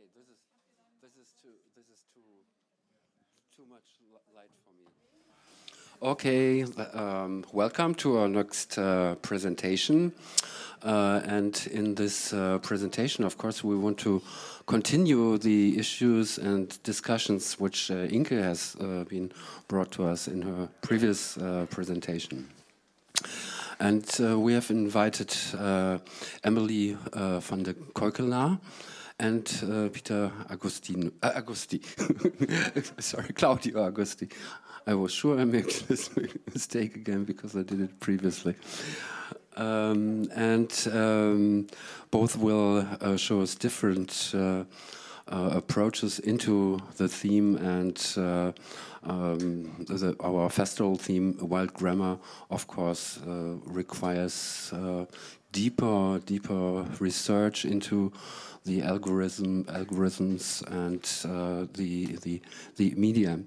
okay, this is too much light for me. Okay, welcome to our next presentation. And in this presentation, of course, we want to continue the issues and discussions which Inke has been brought to us in her previous presentation. And we have invited Emily van de Keulenaar and Peter Agosti, sorry, Claudio Agosti. I was sure I made this mistake again because I did it previously. Both will show us different approaches into the theme and our festival theme, Wild Grammar, of course, requires deeper research into the algorithms, and the media.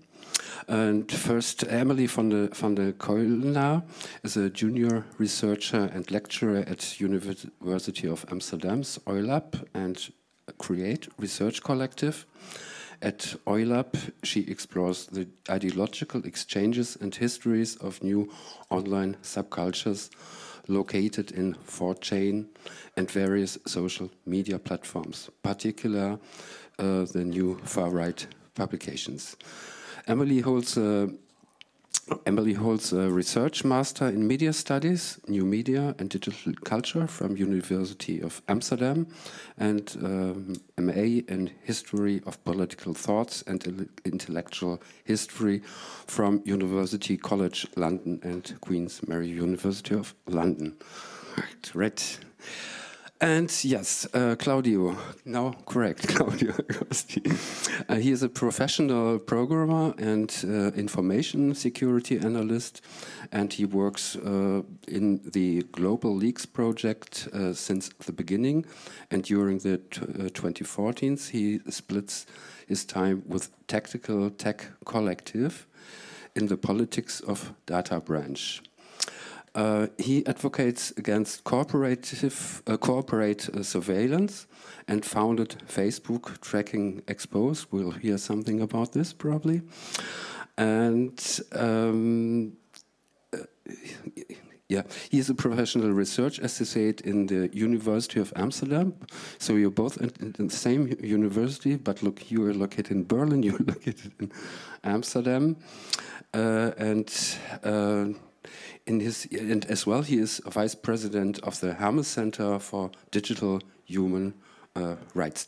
And first, Emily van de Keulenaar is a junior researcher and lecturer at University of Amsterdam's OILAB and CREATE Research Collective. At OILAB, she explores the ideological exchanges and histories of new online subcultures located in 4chan and various social media platforms, particularly the new far-right publications. Emily holds a research master in media studies, new media and digital culture from University of Amsterdam, and MA in history of political thoughts and intellectual history from University College London and Queen Mary University of London. Right. And yes, Claudio, now correct, Claudio Agosti. He is a professional programmer and information security analyst, and he works in the Global Leaks project since the beginning, and during the 2014, he splits his time with Tactical Tech Collective in the politics of data branch. He advocates against corporate surveillance and founded Facebook Tracking Exposed. We'll hear something about this probably. And yeah, he is a professional research associate in the University of Amsterdam. So you're both in the same university, but look, you are located in Berlin, you're located in Amsterdam. And as well, he is vice president of the Hermes Center for Digital Human Rights.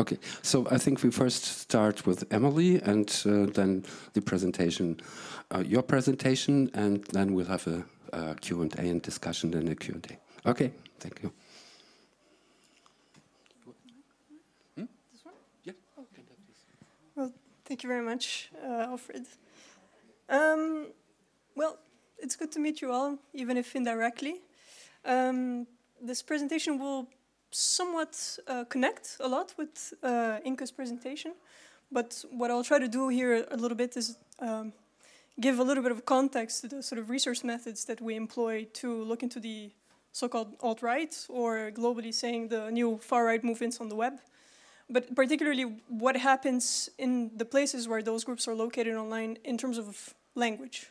Okay, so I think we first start with Emily, and then the presentation, your presentation, and then we'll have a Q&A and discussion and a Q&A. Okay, thank you. Hmm? This one? Yeah. Okay. Well, thank you very much, Alfred. Well, it's good to meet you all, even if indirectly. This presentation will somewhat connect a lot with Inke's presentation, but what I'll try to do here a little bit is give a little bit of context to the sort of research methods that we employ to look into the so-called alt-right, or globally saying the new far-right movements on the web, but particularly what happens in the places where those groups are located online in terms of language.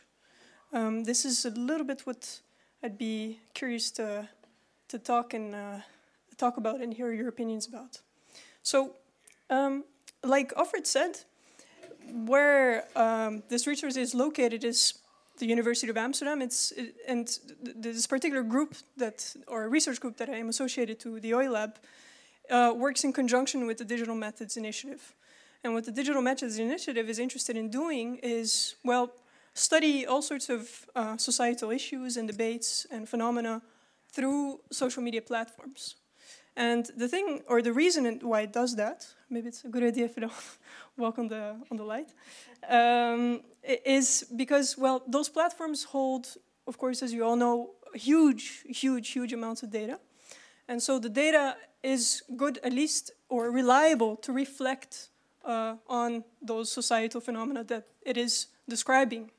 This is a little bit what I'd be curious to talk and talk about and hear your opinions about. So, like Alfred said, where this research is located is the University of Amsterdam. This particular group research group that I am associated to, the OILAB, works in conjunction with the Digital Methods Initiative. And what the Digital Methods Initiative is interested in doing is, well, study all sorts of societal issues and debates and phenomena through social media platforms. And the thing, or the reason why it does that, maybe it's a good idea if you don't walk on the light, is because, well, those platforms hold, of course, as you all know, huge amounts of data. And so the data is good, at least, or reliable to reflect on those societal phenomena that it is describing.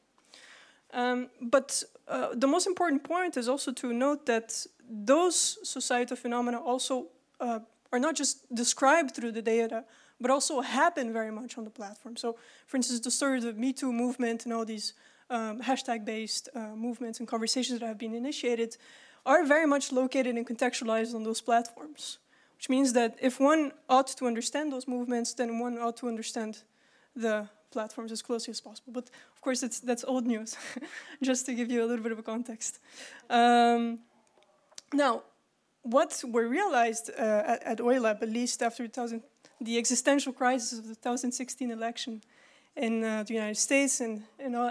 But the most important point is also to note that those societal phenomena also are not just described through the data, but also happen very much on the platform. So, for instance, the surge of Me Too movement and all these hashtag-based movements and conversations that have been initiated are very much located and contextualized on those platforms, which means that if one ought to understand those movements, then one ought to understand the platforms as closely as possible. But of course, that's old news, just to give you a little bit of a context. Now, what we realized at OILAB, at least after the existential crisis of the 2016 election in the United States and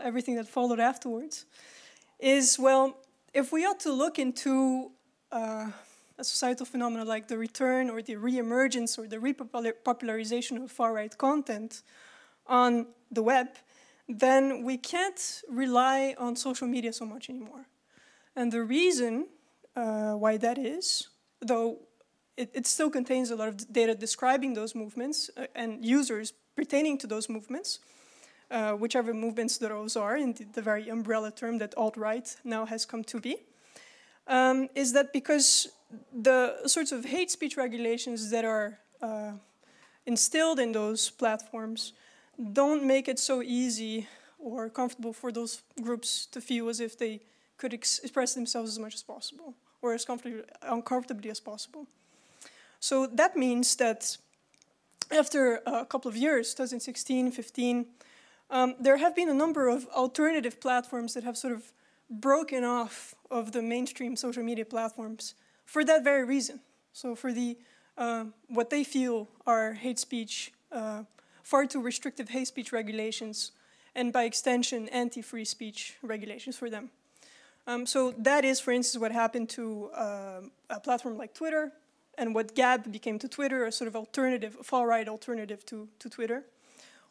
everything that followed afterwards, is, well, if we ought to look into a societal phenomenon like the return or the reemergence or the repopularization of far-right content on the web, then we can't rely on social media so much anymore. And the reason why that is, though it still contains a lot of data describing those movements and users pertaining to those movements, whichever movements those are, in the very umbrella term that alt-right now has come to be, is that because the sorts of hate speech regulations that are instilled in those platforms don't make it so easy or comfortable for those groups to feel as if they could express themselves as much as possible or as uncomfortably as possible. So that means that after a couple of years, 2016, 15, there have been a number of alternative platforms that have sort of broken off of the mainstream social media platforms for that very reason. So for the what they feel are hate speech, far too restrictive hate speech regulations, and by extension, anti-free speech regulations for them. So that is, for instance, what happened to a platform like Twitter, and what Gab became to Twitter, a sort of alternative, far-right alternative to Twitter,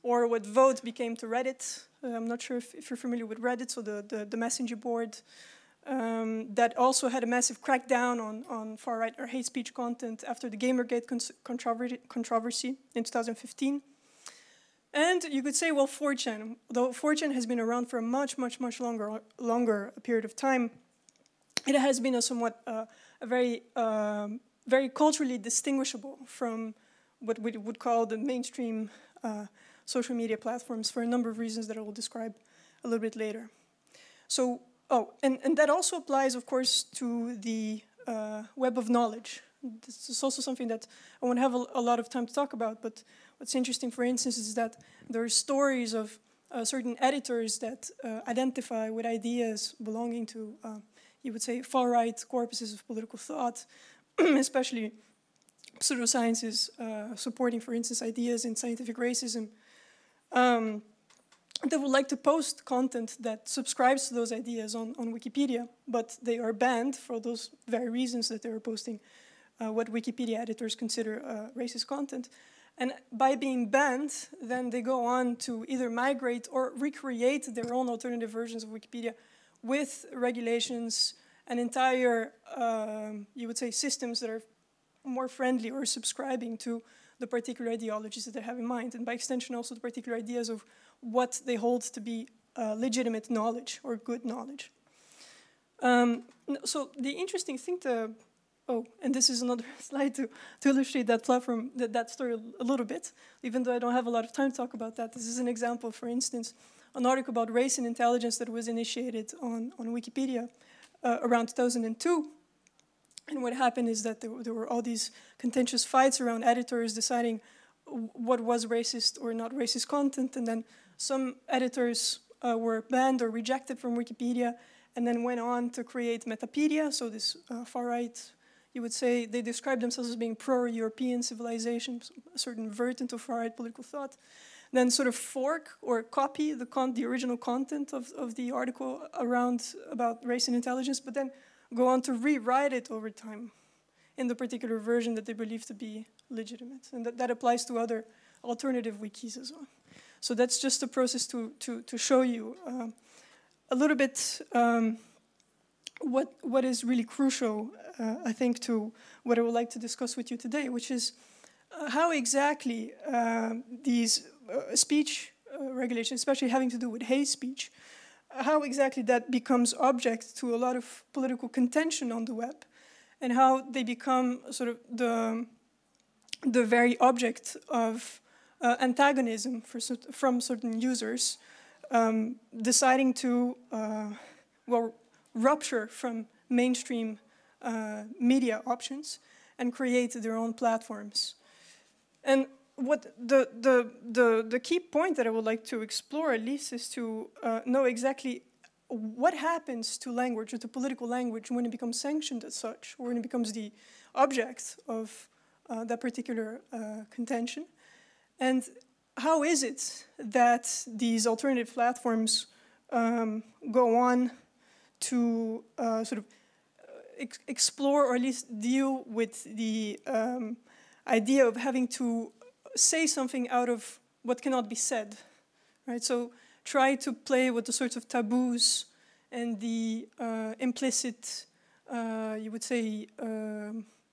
or what Voat became to Reddit. I'm not sure if you're familiar with Reddit, so the messenger board that also had a massive crackdown on far-right or hate speech content after the Gamergate controversy in 2015. And you could say, well, 4chan, though 4chan has been around for a much, much, much longer period of time, it has been a somewhat, very culturally distinguishable from what we would call the mainstream social media platforms for a number of reasons that I will describe a little bit later. So, and that also applies, of course, to the web of knowledge. This is also something that I won't have a lot of time to talk about, but what's interesting, for instance, is that there are stories of certain editors that identify with ideas belonging to, you would say, far-right corpuses of political thought, especially pseudosciences supporting, for instance, ideas in scientific racism, they would like to post content that subscribes to those ideas on Wikipedia, but they are banned for those very reasons that they are posting what Wikipedia editors consider racist content. And by being banned, then they go on to either migrate or recreate their own alternative versions of Wikipedia with regulations and entire, you would say, systems that are more friendly or subscribing to the particular ideologies that they have in mind, and by extension also the particular ideas of what they hold to be legitimate knowledge or good knowledge. So the interesting thing to, and this is another slide to illustrate that platform, that story a little bit, even though I don't have a lot of time to talk about that. This is an example, for instance, an article about race and intelligence that was initiated on Wikipedia around 2002. And what happened is that there were all these contentious fights around editors deciding what was racist or not racist content, and then some editors were banned or rejected from Wikipedia, and then went on to create Metapedia, so this far-right, you would say, they describe themselves as being pro-European civilization, a certain version of far-right political thought, then sort of fork or copy the original content of the article about race and intelligence, but then go on to rewrite it over time in the particular version that they believe to be legitimate. And that applies to other alternative wikis as well. So that's just a process to show you a little bit what is really crucial, I think, to what I would like to discuss with you today, which is how exactly these speech regulations, especially having to do with hate speech, how exactly that becomes object to a lot of political contention on the web, and how they become sort of the the very object of antagonism from certain users, deciding to well, rupture from mainstream media options and create their own platforms. And what the key point that I would like to explore, at least, is to know exactly what happens to language, or to political language, when it becomes sanctioned as such, or when it becomes the object of that particular contention. And how is it that these alternative platforms go on to sort of explore, or at least deal with the idea of having to say something out of what cannot be said, right? So try to play with the sorts of taboos and the implicit, you would say,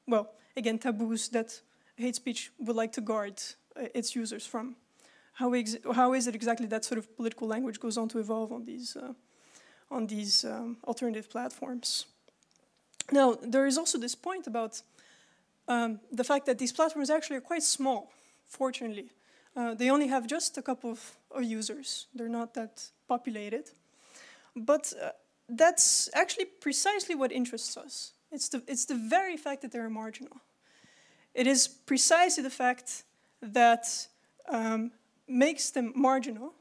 well, again, taboos that hate speech would like to guard its users from. How is it exactly that sort of political language goes on to evolve on these alternative platforms? Now, there is also this point about the fact that these platforms actually are quite small, fortunately. They only have just a couple of users. They're not that populated. But that's actually precisely what interests us. It's the very fact that they're marginal. It is precisely the fact that makes them marginal,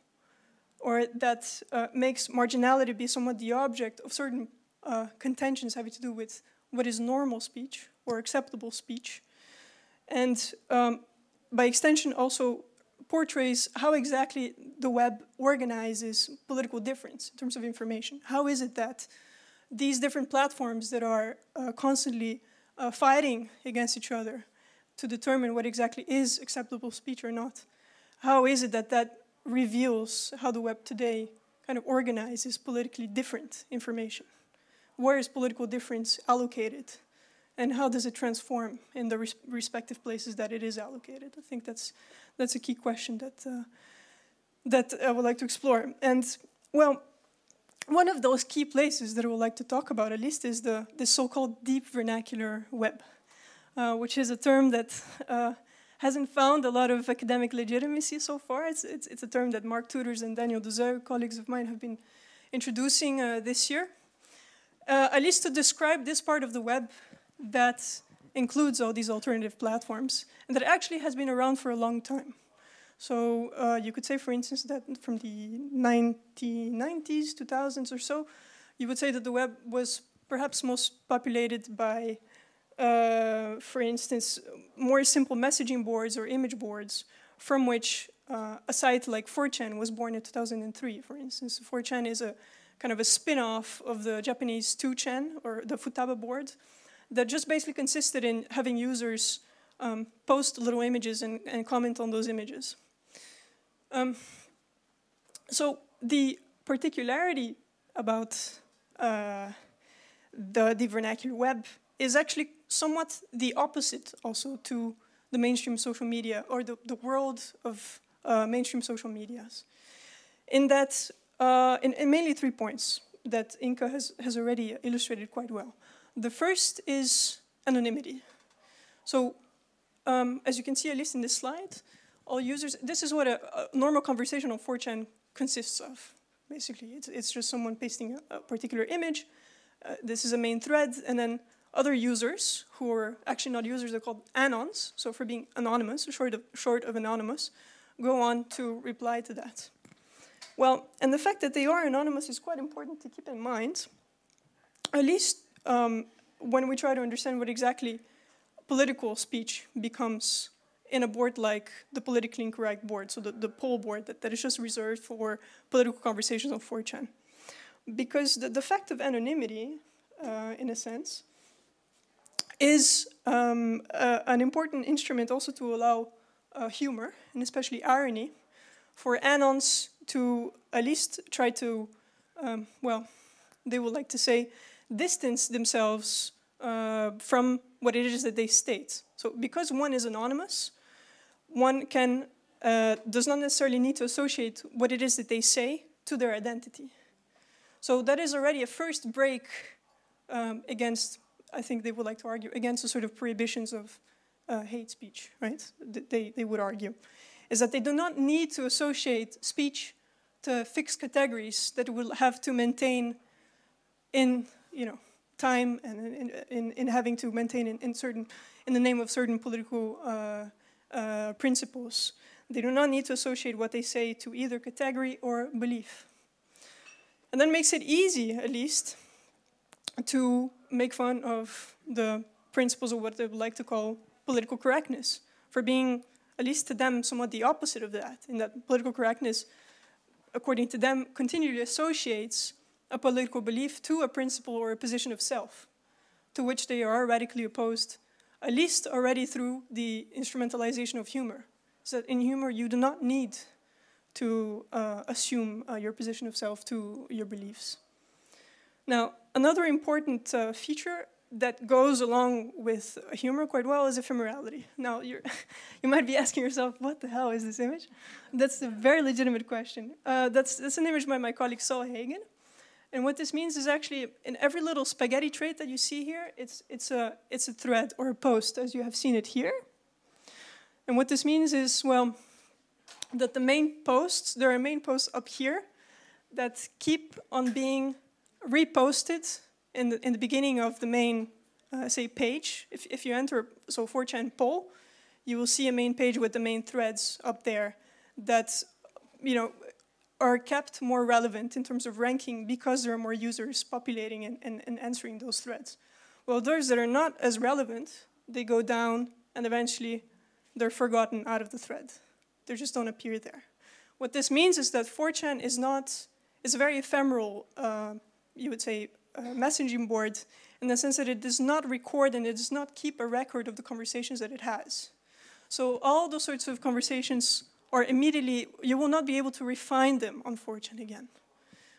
or that makes marginality be somewhat the object of certain contentions having to do with what is normal speech or acceptable speech. And by extension also portrays how exactly the web organizes political difference in terms of information. How is it that these different platforms that are constantly fighting against each other to determine what exactly is acceptable speech or not, how is it that that reveals how the web today kind of organizes politically different information? Where is political difference allocated? And how does it transform in the respective places that it is allocated? I think that's a key question that, that I would like to explore. And, well, one of those key places that I would like to talk about, at least, is the so-called deep vernacular web, which is a term that hasn't found a lot of academic legitimacy so far. It's a term that Mark Tudors and Daniel Duzeu, colleagues of mine, have been introducing this year, at least to describe this part of the web that includes all these alternative platforms, and that actually has been around for a long time. So you could say, for instance, that from the 1990s, 2000s or so, you would say that the web was perhaps most populated by, for instance, more simple messaging boards or image boards, from which a site like 4chan was born in 2003, for instance. 4chan is a kind of a spin-off of the Japanese 2chan, or the Futaba board, that just basically consisted in having users post little images and comment on those images. So the particularity about the vernacular web is actually somewhat the opposite also to the mainstream social media, or the world of mainstream social medias. In that, in mainly 3 points that Inke has already illustrated quite well. The first is anonymity. So as you can see, at least in this slide, all users, this is what a normal conversation on 4chan consists of, basically. It's just someone pasting a particular image. This is a main thread, and then other users who are actually not users, they're called anons, so for being anonymous, short of anonymous, go on to reply to that. Well, and the fact that they are anonymous is quite important to keep in mind, at least when we try to understand what exactly political speech becomes in a board like the politically incorrect board, so the poll board that is just reserved for political conversations on 4chan. Because the fact of anonymity, in a sense, is an important instrument also to allow humor, and especially irony, for anons to at least try to, well, they would like to say, distance themselves from what it is that they state. So because one is anonymous, one can does not necessarily need to associate what it is that they say to their identity. So that is already a first break against, I think they would like to argue, against the sort of prohibitions of hate speech, right? They would argue, is that they do not need to associate speech to fixed categories that will have to maintain in, you know, time and in having to maintain in the name of certain political principles. They do not need to associate what they say to either category or belief. And that makes it easy, at least, to make fun of the principles of what they would like to call political correctness, for being, at least to them, somewhat the opposite of that, in that political correctness, according to them, continually associates a political belief to a principle or a position of self, to which they are radically opposed, at least already through the instrumentalization of humor. So that in humor, you do not need to assume your position of self to your beliefs. Now, another important feature that goes along with humor quite well is ephemerality. Now, you might be asking yourself, what the hell is this image? That's a very legitimate question. That's an image by my colleague Saul Hagen. And what this means is actually, in every little spaghetti trait that you see here, it's a thread or a post, as you have seen it here. And what this means is, well, that the main posts, there are main posts up here that keep on being reposted in the beginning of the main, say, page. If you enter, so 4chan poll, you will see a main page with the main threads up there that, you know, are kept more relevant in terms of ranking because there are more users populating and answering those threads. Well, those that are not as relevant, they go down and eventually they're forgotten out of the thread. They just don't appear there. What this means is that 4chan is a very ephemeral, you would say, messaging board, in the sense that it does not record and it does not keep a record of the conversations that it has. So all those sorts of conversations are immediately, you will not be able to refine them on 4chan again,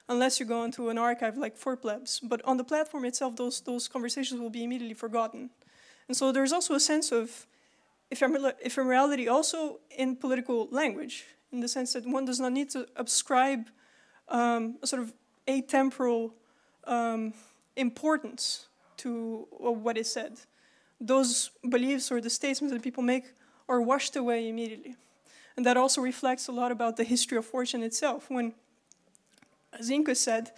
unless you go onto an archive like 4plebs. But on the platform itself, those conversations will be immediately forgotten. And so there's also a sense of ephemerality also in political language, in the sense that one does not need to ascribe a sort of atemporal importance to what is said. Those beliefs or the statements that people make are washed away immediately. And that also reflects a lot about the history of 4chan itself. When, as Inke said,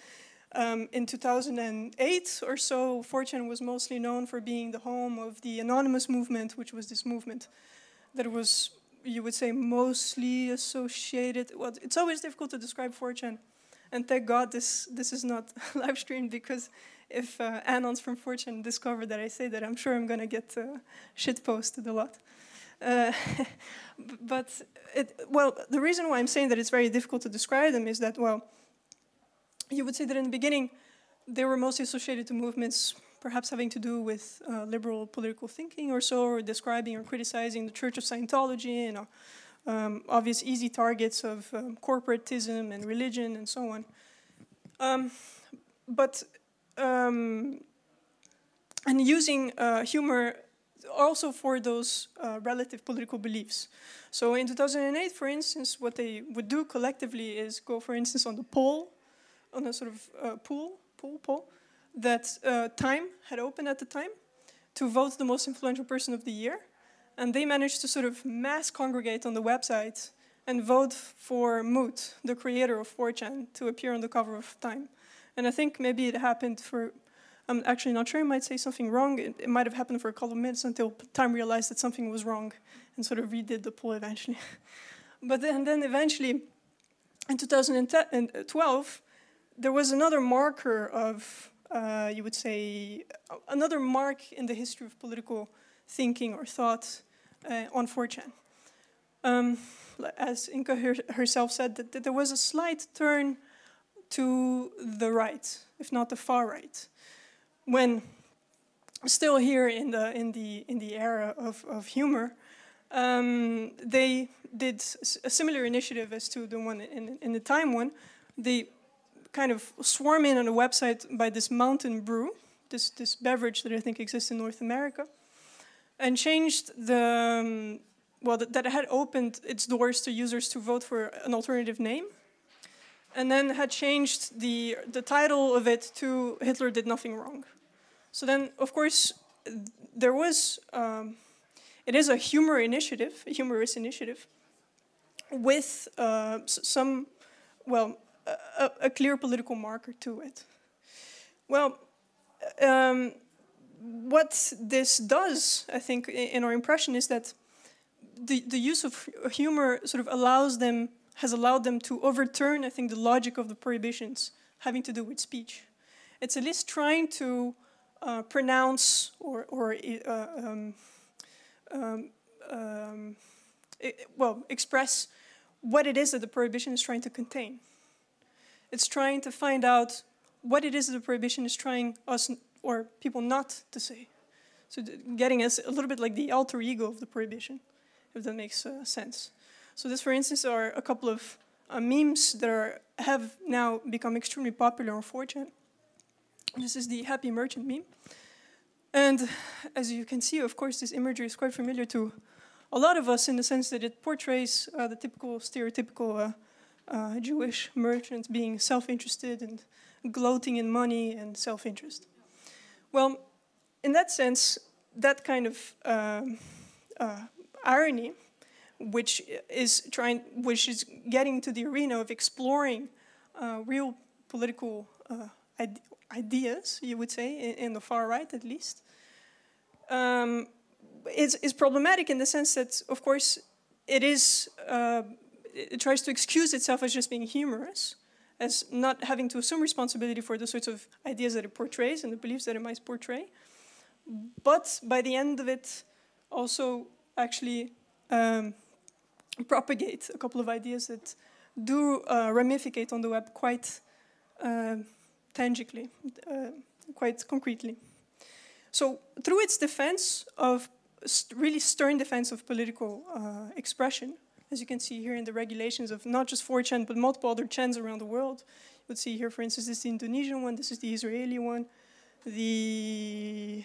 in 2008 or so, 4chan was mostly known for being the home of the anonymous movement, which was this movement that was, you would say, mostly associated. Well, it's always difficult to describe 4chan. And thank God this is not live streamed, because if anons from 4chan discover that I say that, I'm sure I'm going to get shit posted a lot. Well, the reason why I'm saying that it's very difficult to describe them is that, well, you would say that in the beginning, they were mostly associated to movements perhaps having to do with liberal political thinking or so, or describing or criticizing the Church of Scientology and obvious easy targets of corporatism and religion and so on. And using humor also for those relative political beliefs. So in 2008, for instance, what they would do collectively is go, for instance, on the poll, on a sort of poll that Time had opened at the time to vote the most influential person of the year. And they managed to sort of mass congregate on the website and vote for Moot, the creator of 4chan, to appear on the cover of Time. And I think maybe it happened for, I'm actually not sure, I might say something wrong. It might have happened for a couple of minutes until Time realized that something was wrong and sort of redid the poll eventually. But then eventually, in 2012, there was another marker of, you would say, another mark in the history of political thinking or thought on 4chan. As Inke herself said, that there was a slight turn to the right, if not the far right, when still here in the era of humor, they did a similar initiative as to the one in the Time one. They kind of swarm in on a website by this Mountain Brew, this beverage that I think exists in North America, and changed the, well, that had opened its doors to users to vote for an alternative name, and then had changed the title of it to Hitler Did Nothing Wrong. So then, of course, there was, It is a humor initiative, a humorous initiative, with some, well, a clear political marker to it. Well, what this does, I think, in our impression is that the use of humor sort of has allowed them to overturn, I think, the logic of the prohibitions having to do with speech. It's at least trying to pronounce or express what it is that the prohibition is trying to contain. It's trying to find out what it is that the prohibition is trying us or people not to say. So getting us a little bit like the alter ego of the prohibition, if that makes sense. So this, for instance, are a couple of memes that have now become extremely popular on 4chan. This is the happy merchant meme. And as you can see, of course, this imagery is quite familiar to a lot of us in the sense that it portrays the typical, stereotypical Jewish merchant being self-interested and gloating in money and self-interest. Well, in that sense, that kind of irony, which is getting to the arena of exploring real political ideas, you would say, in the far right at least, is problematic in the sense that, of course, it is. It tries to excuse itself as just being humorous, as not having to assume responsibility for the sorts of ideas that it portrays and the beliefs that it might portray. But by the end of it, also actually propagate a couple of ideas that do ramificate on the web quite tangibly, quite concretely. So through its defense of, really stern defense of political expression, as you can see here in the regulations of not just 4chan, but multiple other chans around the world. You would see here, for instance, this is the Indonesian one, this is the Israeli one, the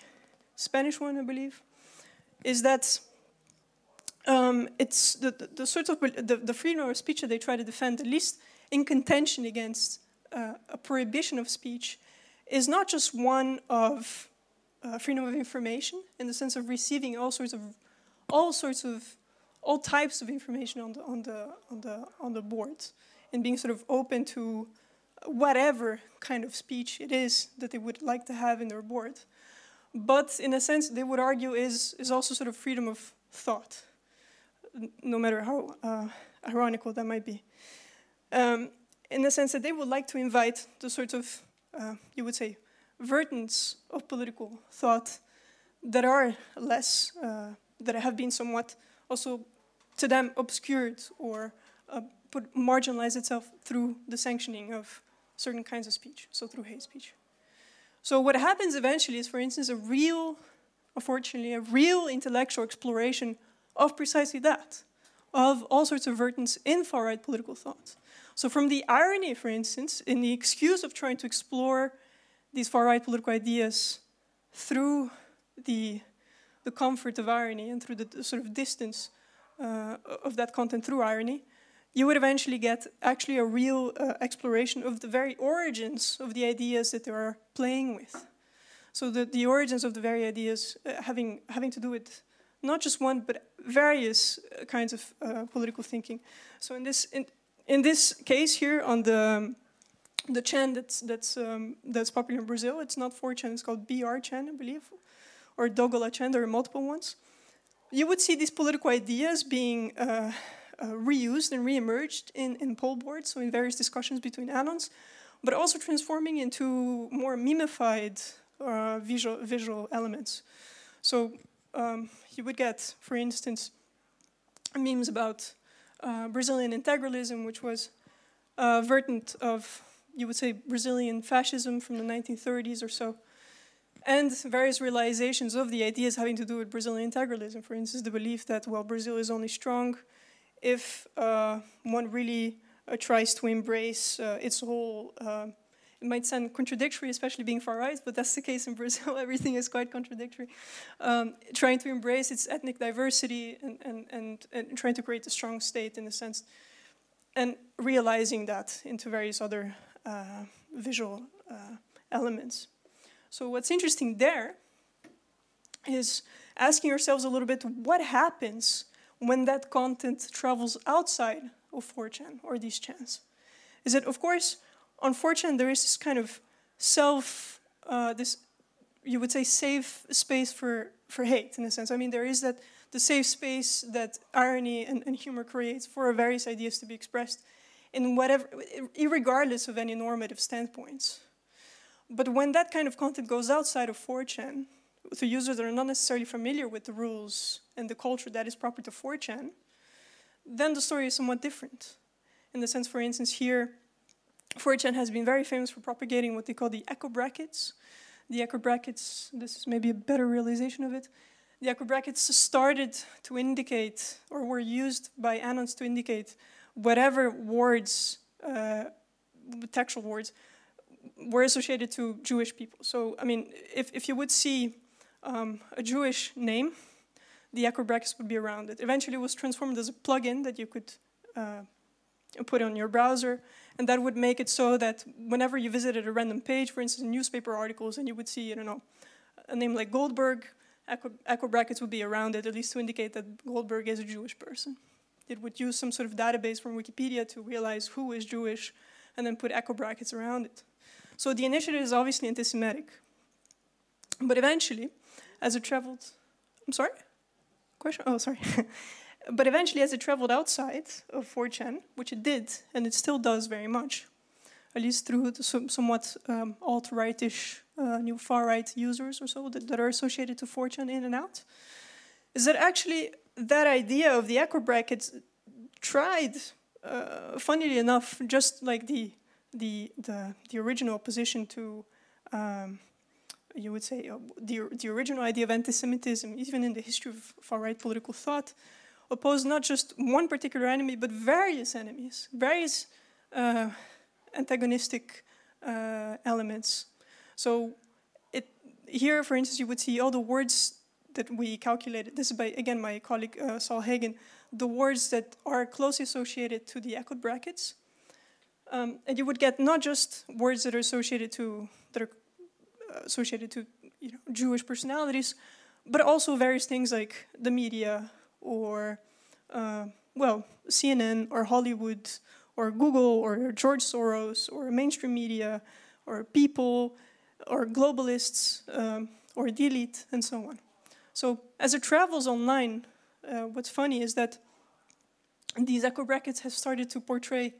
Spanish one, I believe, is that it's the sort of the freedom of speech that they try to defend, at least in contention against a prohibition of speech, is not just one of freedom of information in the sense of receiving all types of information on the board and being sort of open to whatever kind of speech it is that they would like to have in their board. But in a sense, they would argue is also sort of freedom of thought, no matter how ironical that might be. In the sense that they would like to invite the sort of, you would say, versions of political thought that are less, that have been somewhat also to them obscured or marginalized itself through the sanctioning of certain kinds of speech, so through hate speech. So what happens eventually is, for instance, unfortunately, a real intellectual exploration of precisely that, of all sorts of versions in far-right political thought. So from the irony, for instance, in the excuse of trying to explore these far-right political ideas through the comfort of irony and through the sort of distance of that content through irony, you would eventually get actually a real exploration of the very origins of the ideas that they are playing with. So the origins of the very ideas having to do with not just one, but various kinds of political thinking. So in this case here on the chan that's popular in Brazil, it's not 4chan, it's called BR-chan, I believe, or Dogola Chan, there are multiple ones. You would see these political ideas being reused and re-emerged in poll boards, so in various discussions between anons, but also transforming into more memeified visual elements. So you would get, for instance, memes about Brazilian integralism, which was a version of, you would say, Brazilian fascism from the 1930s or so, and various realizations of the ideas having to do with Brazilian integralism. For instance, the belief that, well, Brazil is only strong if one really tries to embrace its whole, it might sound contradictory, especially being far-right, but that's the case in Brazil. Everything is quite contradictory. Trying to embrace its ethnic diversity and trying to create a strong state in a sense, and realizing that into various other visual elements. So what's interesting there is asking yourselves a little bit, what happens when that content travels outside of 4chan or these channels? Is that, of course, on 4chan there is this kind of you would say, safe space for hate, in a sense. I mean, there is that the safe space that irony and humor creates for various ideas to be expressed in whatever, irregardless of any normative standpoints. But when that kind of content goes outside of 4chan, to users that are not necessarily familiar with the rules and the culture that is proper to 4chan, then the story is somewhat different. In the sense, for instance, here, 4chan has been very famous for propagating what they call the echo brackets. The echo brackets, this is maybe a better realization of it, the echo brackets started to indicate, or were used by Anons to indicate whatever words, textual words, were associated to Jewish people. So, I mean, if you would see a Jewish name, the echo brackets would be around it. Eventually it was transformed as a plugin that you could put on your browser, and that would make it so that whenever you visited a random page, for instance, newspaper articles, and you would see, I don't know, a name like Goldberg, echo brackets would be around it, at least to indicate that Goldberg is a Jewish person. It would use some sort of database from Wikipedia to realize who is Jewish, and then put echo brackets around it. So the initiative is obviously anti-Semitic. But eventually, as it traveled... I'm sorry? Question? Oh, sorry. But eventually, as it traveled outside of 4chan, which it did, and it still does very much, at least through the somewhat alt-right-ish, new far-right users or so that are associated to 4chan in and out, is that actually that idea of the echo brackets tried, funnily enough, just like the original opposition to, you would say, the original idea of anti-Semitism, even in the history of far-right political thought, opposed not just one particular enemy, but various enemies, various antagonistic elements. So here, for instance, you would see all the words that we calculated. This is by, again, my colleague Saul Hagen, the words that are closely associated to the echo brackets. And you would get not just words that are associated to you know, Jewish personalities, but also various things like the media or well, CNN or Hollywood or Google or George Soros or mainstream media or people or globalists or the elite and so on. So as it travels online, what's funny is that these echo brackets have started to portray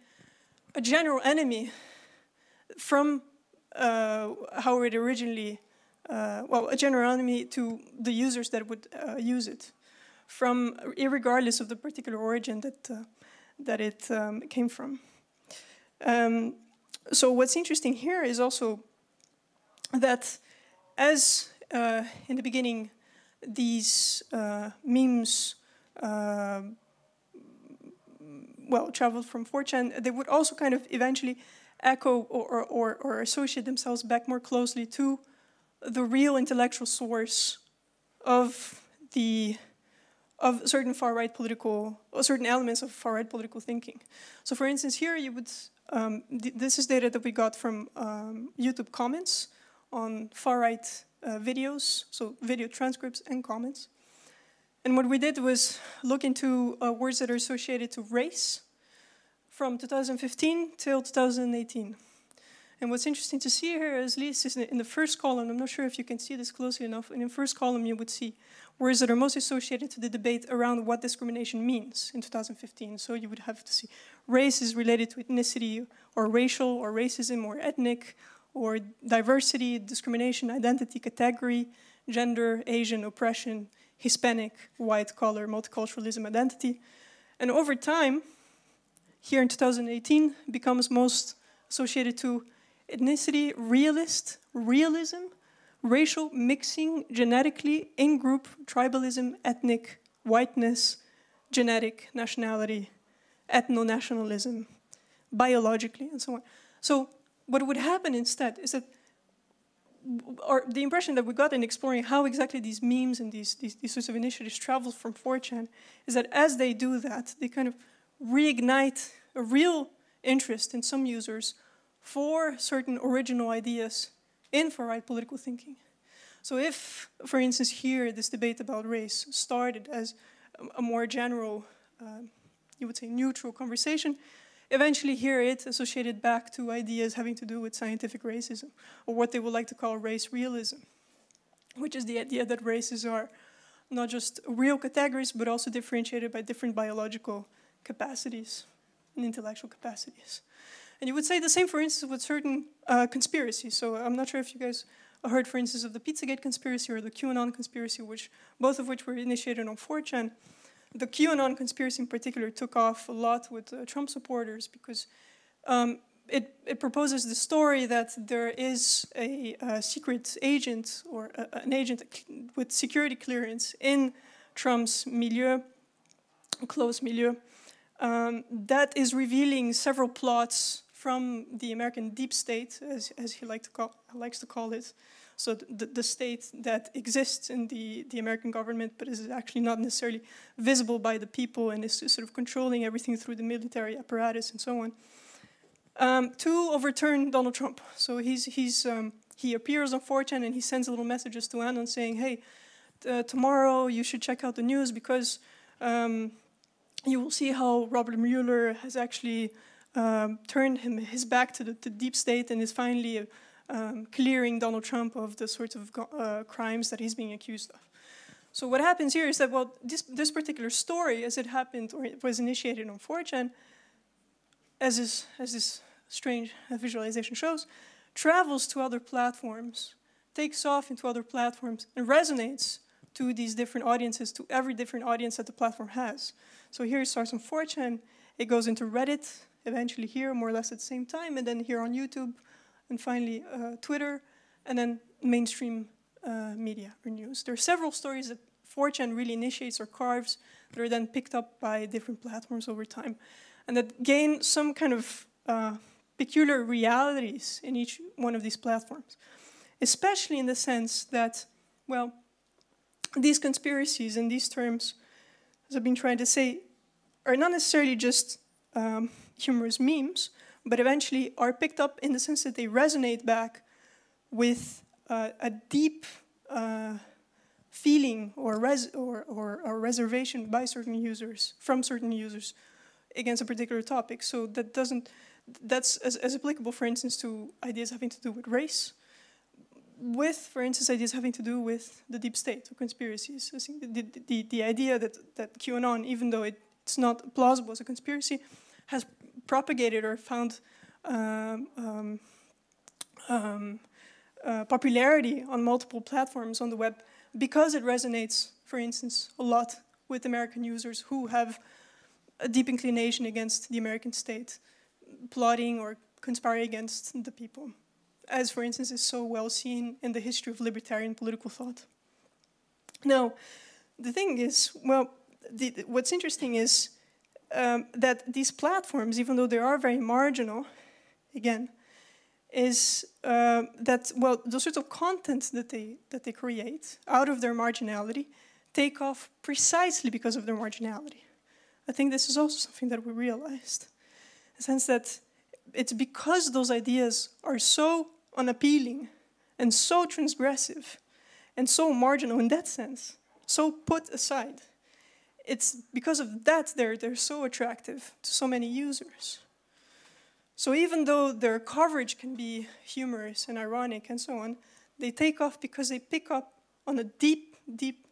a general enemy from how it originally, well, a general enemy to the users that would use it, from irregardless of the particular origin that, that it came from. So what's interesting here is also that as in the beginning these memes well, traveled from 4chan, they would also kind of eventually echo or associate themselves back more closely to the real intellectual source of the certain far-right political, or certain elements of far-right political thinking. So, for instance, here you would this is data that we got from YouTube comments on far-right videos, so video transcripts and comments. And what we did was look into words that are associated to race from 2015 till 2018. And what's interesting to see here, at least is in the first column, I'm not sure if you can see this closely enough, and in the first column you would see words that are most associated to the debate around what discrimination means in 2015. So you would have to see race is related to ethnicity or racial or racism or ethnic or diversity, discrimination, identity, category, gender, Asian, oppression, Hispanic, white collar, multiculturalism, identity. And over time, here in 2018, becomes most associated to ethnicity, realist, realism, racial mixing, genetically, in-group, tribalism, ethnic, whiteness, genetic, nationality, ethno-nationalism, biologically, and so on. So what would happen instead is that or the impression that we got in exploring how exactly these memes and these sorts of initiatives travel from 4chan is that as they do that, they kind of reignite a real interest in some users for certain original ideas in far-right political thinking. So if, for instance, here, this debate about race started as a more general, you would say, neutral conversation, eventually here it's associated back to ideas having to do with scientific racism, or what they would like to call race realism, which is the idea that races are not just real categories, but also differentiated by different biological capacities and intellectual capacities. And you would say the same, for instance, with certain conspiracies. So I'm not sure if you guys heard, for instance, of the Pizzagate conspiracy or the QAnon conspiracy, which both of which were initiated on 4chan. The QAnon conspiracy in particular took off a lot with Trump supporters because it proposes the story that there is a secret agent or an agent with security clearance in Trump's milieu, close milieu, that is revealing several plots from the American deep state, as he likes to call it. So the state that exists in the American government but is actually not necessarily visible by the people and is sort of controlling everything through the military apparatus and so on, to overturn Donald Trump. So he appears on 4chan and he sends little messages to Anon saying, hey, tomorrow you should check out the news because you will see how Robert Mueller has actually turned his back to the deep state and is finally clearing Donald Trump of the sorts of crimes that he's being accused of. So what happens here is that, well, this particular story, as it happened or it was initiated on 4chan, as this strange visualization shows, travels to other platforms, takes off into other platforms, and resonates to these different audiences, to every different audience that the platform has. So here it starts on 4chan, it goes into Reddit, eventually here, more or less at the same time, and then here on YouTube, and finally Twitter, and then mainstream media or news. There are several stories that 4chan really initiates or carves that are then picked up by different platforms over time, and that gain some kind of peculiar realities in each one of these platforms, especially in the sense that, well, these conspiracies and these terms, as I've been trying to say, are not necessarily just humorous memes, but eventually are picked up in the sense that they resonate back with a deep feeling or reservation by certain users, from certain users, against a particular topic. So that doesn't, that's as applicable, for instance, to ideas having to do with race, with, for instance, ideas having to do with the deep state or conspiracies. I think the idea that QAnon, even though it's not plausible as a conspiracy, has propagated or found popularity on multiple platforms on the web because it resonates, for instance, a lot with American users who have a deep inclination against the American state, plotting or conspiring against the people, as, for instance, is so well seen in the history of libertarian political thought. Now, the thing is, well, what's interesting is that these platforms, even though they are very marginal, again, is that, well, the sorts of content that they create out of their marginality take off precisely because of their marginality. I think this is also something that we realized, in the sense that it's because those ideas are so unappealing and so transgressive and so marginal in that sense, so put aside. It's because of that they're so attractive to so many users. So even though their coverage can be humorous and ironic and so on, they take off because they pick up on a deep, deep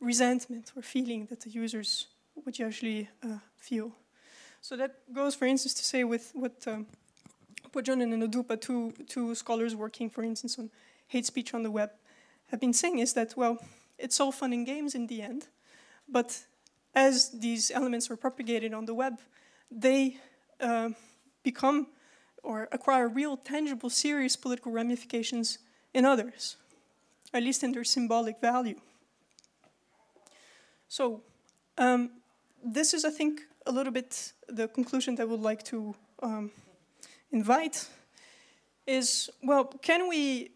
resentment or feeling that the users would usually feel. So that goes, for instance, to say with what Pojonen and Odupa, two scholars working, for instance, on hate speech on the web, have been saying is that, well, it's all fun and games in the end, but as these elements are propagated on the web, they become or acquire real, tangible, serious political ramifications in others, at least in their symbolic value. So this is, I think, a little bit the conclusion that I would like to invite is, well, can we,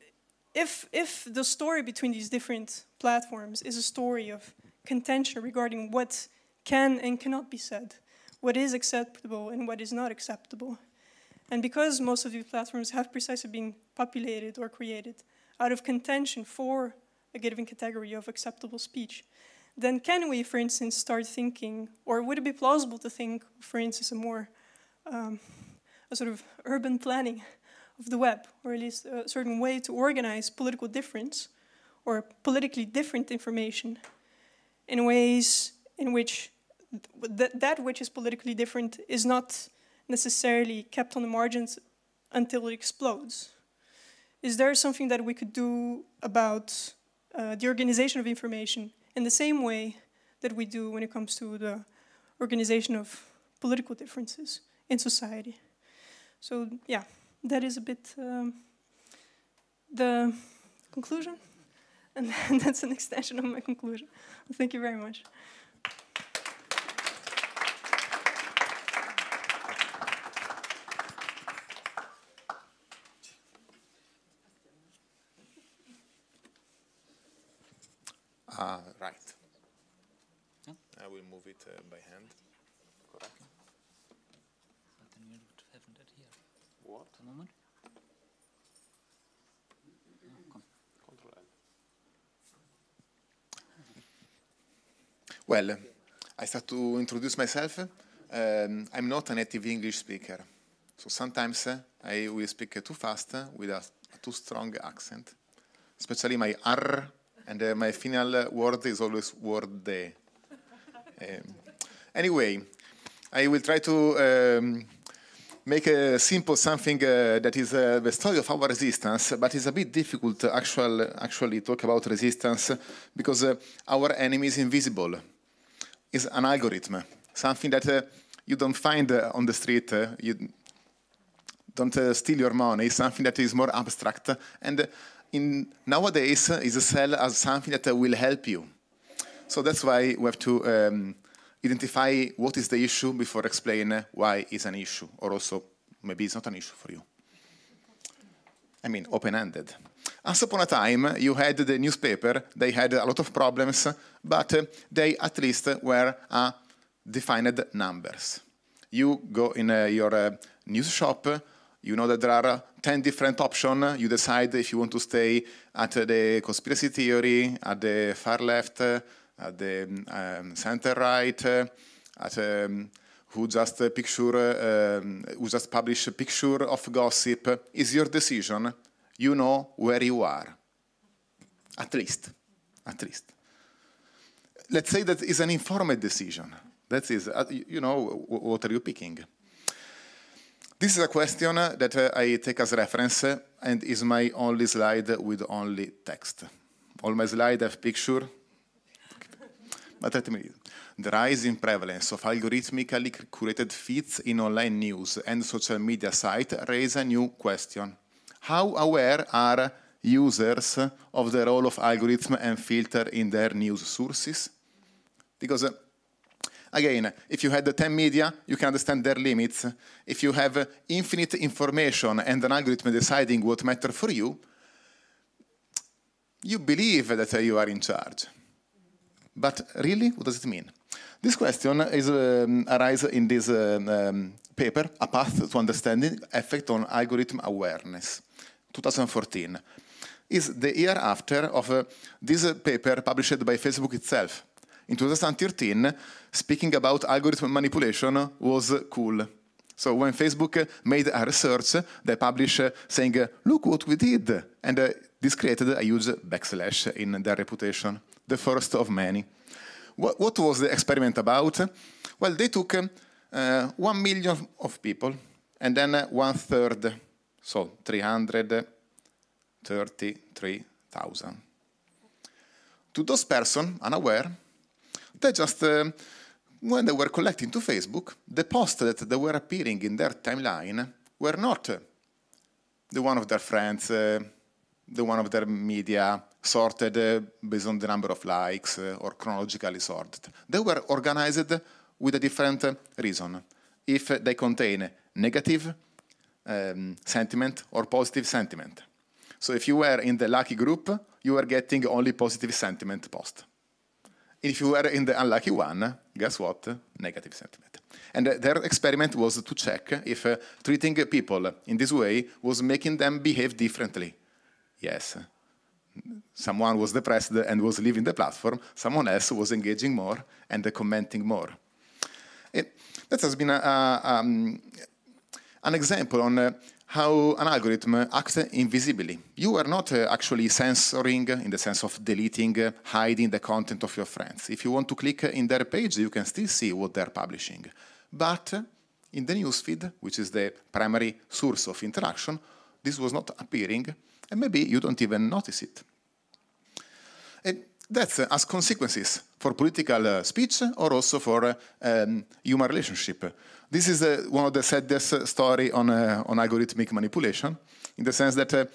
if the story between these different platforms is a story of contention regarding what can and cannot be said, what is acceptable and what is not acceptable, and because most of these platforms have precisely been populated or created out of contention for a given category of acceptable speech, then can we, for instance, start thinking, or would it be plausible to think, for instance, a more a sort of urban planning of the web, or at least a certain way to organize political difference or politically different information in ways in which that which is politically different is not necessarily kept on the margins until it explodes? Is there something that we could do about the organization of information in the same way that we do when it comes to the organization of political differences in society? So yeah, that is a bit the conclusion, and that's an extension of my conclusion. Thank you very much. Right. Huh? I will move it by hand. Correct. But then we would have that here. What? A moment. Oh, Control L. Well, I start to introduce myself. I'm not a native English speaker, so sometimes I will speak too fast with a too strong accent, especially my R. And my final word is always word day. Anyway, I will try to make a simple something that is the story of our resistance, but it's a bit difficult to actually talk about resistance because our enemy is invisible. It's an algorithm, something that you don't find on the street. You don't steal your money. It's something that is more abstract. And nowadays, is a cell as something that will help you. So that's why we have to identify what is the issue before explain why it's an issue, or also maybe it's not an issue for you. I mean, open-ended. Once upon a time, you had the newspaper. They had a lot of problems, but they at least were defined numbers. You go in your news shop. You know that there are 10 different options. You decide if you want to stay at the conspiracy theory, at the far left, at the center right, at who just publish a picture of gossip. It's your decision. You know where you are. At least, at least. Let's say that is an informed decision. That is, you know, what are you picking? This is a question that I take as reference and is my only slide with only text. All my slides have picture. But let me read. The rise in prevalence of algorithmically curated feeds in online news and social media sites raise a new question. How aware are users of the role of algorithm and filter in their news sources? Because again, if you had the 10 media, you can understand their limits. If you have infinite information and an algorithm deciding what matters for you, you believe that you are in charge. But really, what does it mean? This question is arises in this paper, A Path to Understanding, Effect on Algorithm Awareness, 2014. It's the year after of this paper published by Facebook itself. In 2013, speaking about algorithm manipulation was cool. So when Facebook made a research, they published saying, look what we did. And this created a huge backslash in their reputation, the first of many. What was the experiment about? Well, they took 1 million of people and then 1/3, so 333,000. To those persons unaware, they just, when they were collecting to Facebook, the posts that they were appearing in their timeline were not the one of their friends, the one of their media, sorted based on the number of likes or chronologically sorted. They were organized with a different reason. If they contain negative sentiment or positive sentiment. So if you were in the lucky group, you were getting only positive sentiment posts. If you were in the unlucky one, guess what? Negative sentiment. And their experiment was to check if treating people in this way was making them behave differently. Yes, Someone was depressed and was leaving the platform. Someone else was engaging more and commenting more. That has been an example on how an algorithm acts invisibly. You are not actually censoring in the sense of deleting, hiding the content of your friends. If you want to click in their page, you can still see what they're publishing. But in the newsfeed, which is the primary source of interaction, this was not appearing, and maybe you don't even notice it. And that has consequences for political speech or also for human relationship. This is one of the saddest story on algorithmic manipulation, in the sense that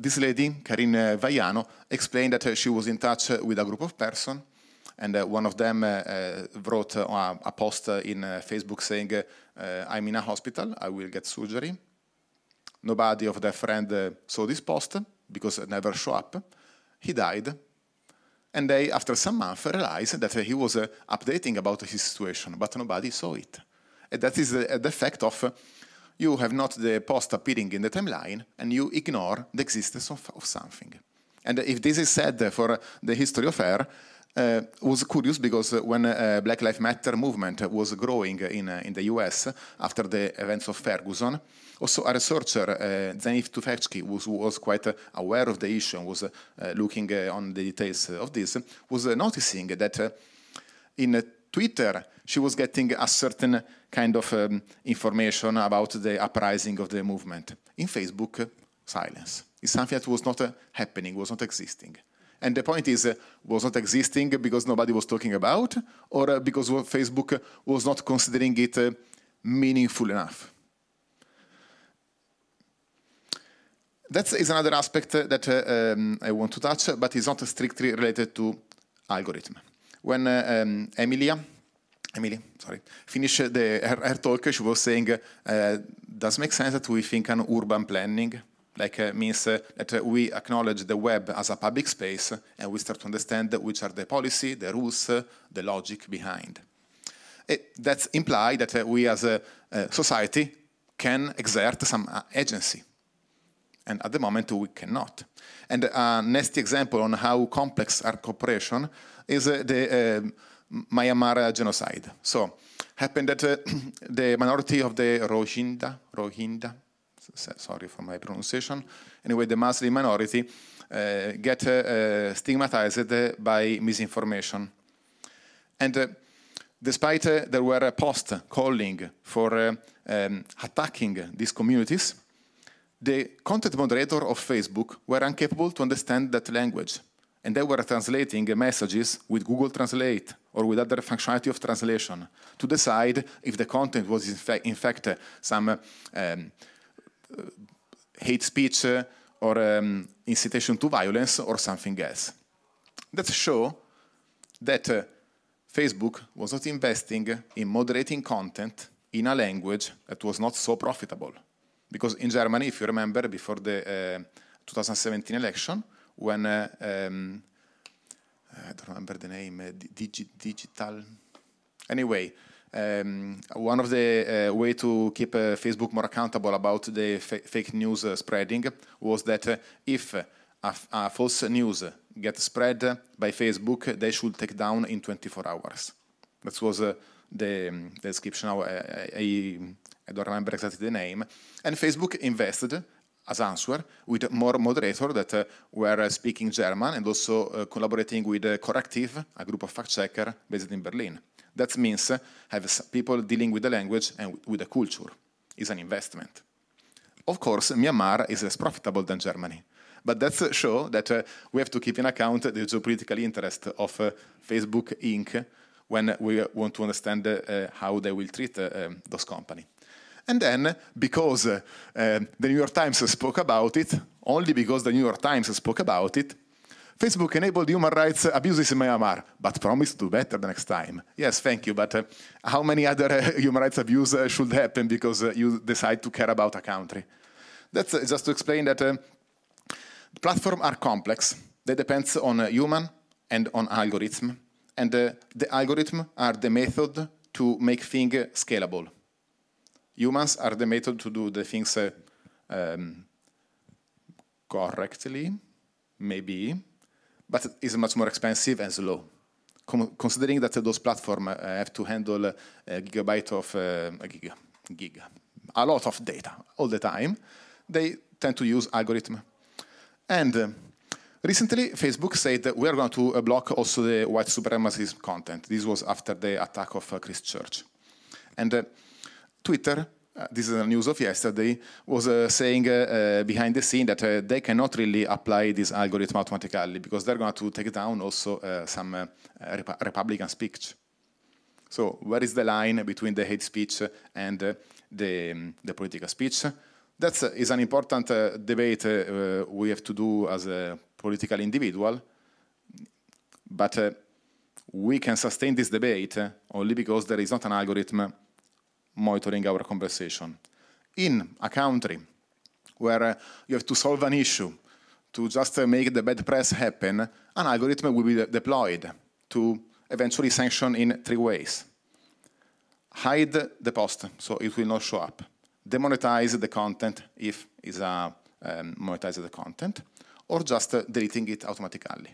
this lady, Karin Vaiano, explained that she was in touch with a group of persons, and one of them wrote a post in Facebook saying, I'm in a hospital, I will get surgery. Nobody of their friend saw this post because it never showed up. He died. And they, after some months, realized that he was updating about his situation, but nobody saw it. And that is the effect of you have not the post appearing in the timeline, and you ignore the existence of something. And if this is said for the history of air, was curious because when Black Lives Matter movement was growing in the US after the events of Ferguson, also a researcher, Zanif Tufekci, who was quite aware of the issue and was looking on the details of this, was noticing that in Twitter she was getting a certain kind of information about the uprising of the movement. In Facebook, silence. It's something that was not happening, was not existing. And the point is, was not existing because nobody was talking about, or because Facebook was not considering it meaningful enough. That is another aspect that I want to touch, but it's not strictly related to algorithm. When Emily finished her talk, she was saying, does it make sense that we think on urban planning? Like means that we acknowledge the web as a public space and we start to understand which are the policy, the rules, the logic behind. That's implied that we as a society can exert some agency. And at the moment we cannot. And a nasty example on how complex our cooperation is the Myanmar genocide. So happened that the minority of the Rohingya, sorry for my pronunciation. Anyway, the Muslim minority get stigmatized by misinformation. And despite there were a post calling for attacking these communities, the content moderator of Facebook were incapable to understand that language. And they were translating messages with Google Translate or with other functionality of translation to decide if the content was in fact some hate speech or incitation to violence or something else. That shows that Facebook was not investing in moderating content in a language that was not so profitable. Because in Germany, if you remember, before the 2017 election, when I don't remember the name, digital, anyway, one of the way to keep Facebook more accountable about the fake news spreading was that if a false news gets spread by Facebook, they should take down in 24 hours. That was the description. I don't remember exactly the name. And Facebook invested as answer with more moderators that were speaking German and also collaborating with Corrective, a group of fact-checkers based in Berlin. That means have people dealing with the language and with the culture. It's an investment. Of course, Myanmar is less profitable than Germany. But that shows that we have to keep in account the geopolitical interest of Facebook Inc. when we want to understand how they will treat those companies. And then, because the New York Times spoke about it, only because the New York Times spoke about it, Facebook enabled human rights abuses in Myanmar, but promised to do better the next time. Yes, thank you, but how many other human rights abuses should happen because you decide to care about a country? That's just to explain that platforms are complex. They depend on human and on algorithm. And the algorithms are the method to make things scalable. Humans are the method to do the things correctly. maybe, but it is much more expensive and slow. Considering that those platforms have to handle a gigabyte of a lot of data all the time, they tend to use algorithm. And recently, Facebook said that we are going to block also the white supremacist content. This was after the attack of Christchurch. And Twitter, this is the news of yesterday, was saying behind the scene that they cannot really apply this algorithm automatically because they're going to take down also some Republican speech. So where is the line between the hate speech and the political speech? That is an important debate we have to do as a political individual, but we can sustain this debate only because there is not an algorithm monitoring our conversation. In a country where you have to solve an issue, to just make the bad press happen, an algorithm will be deployed to eventually sanction in three ways. Hide the post, so it will not show up. Demonetize the content, if it's a monetize the content, or just deleting it automatically.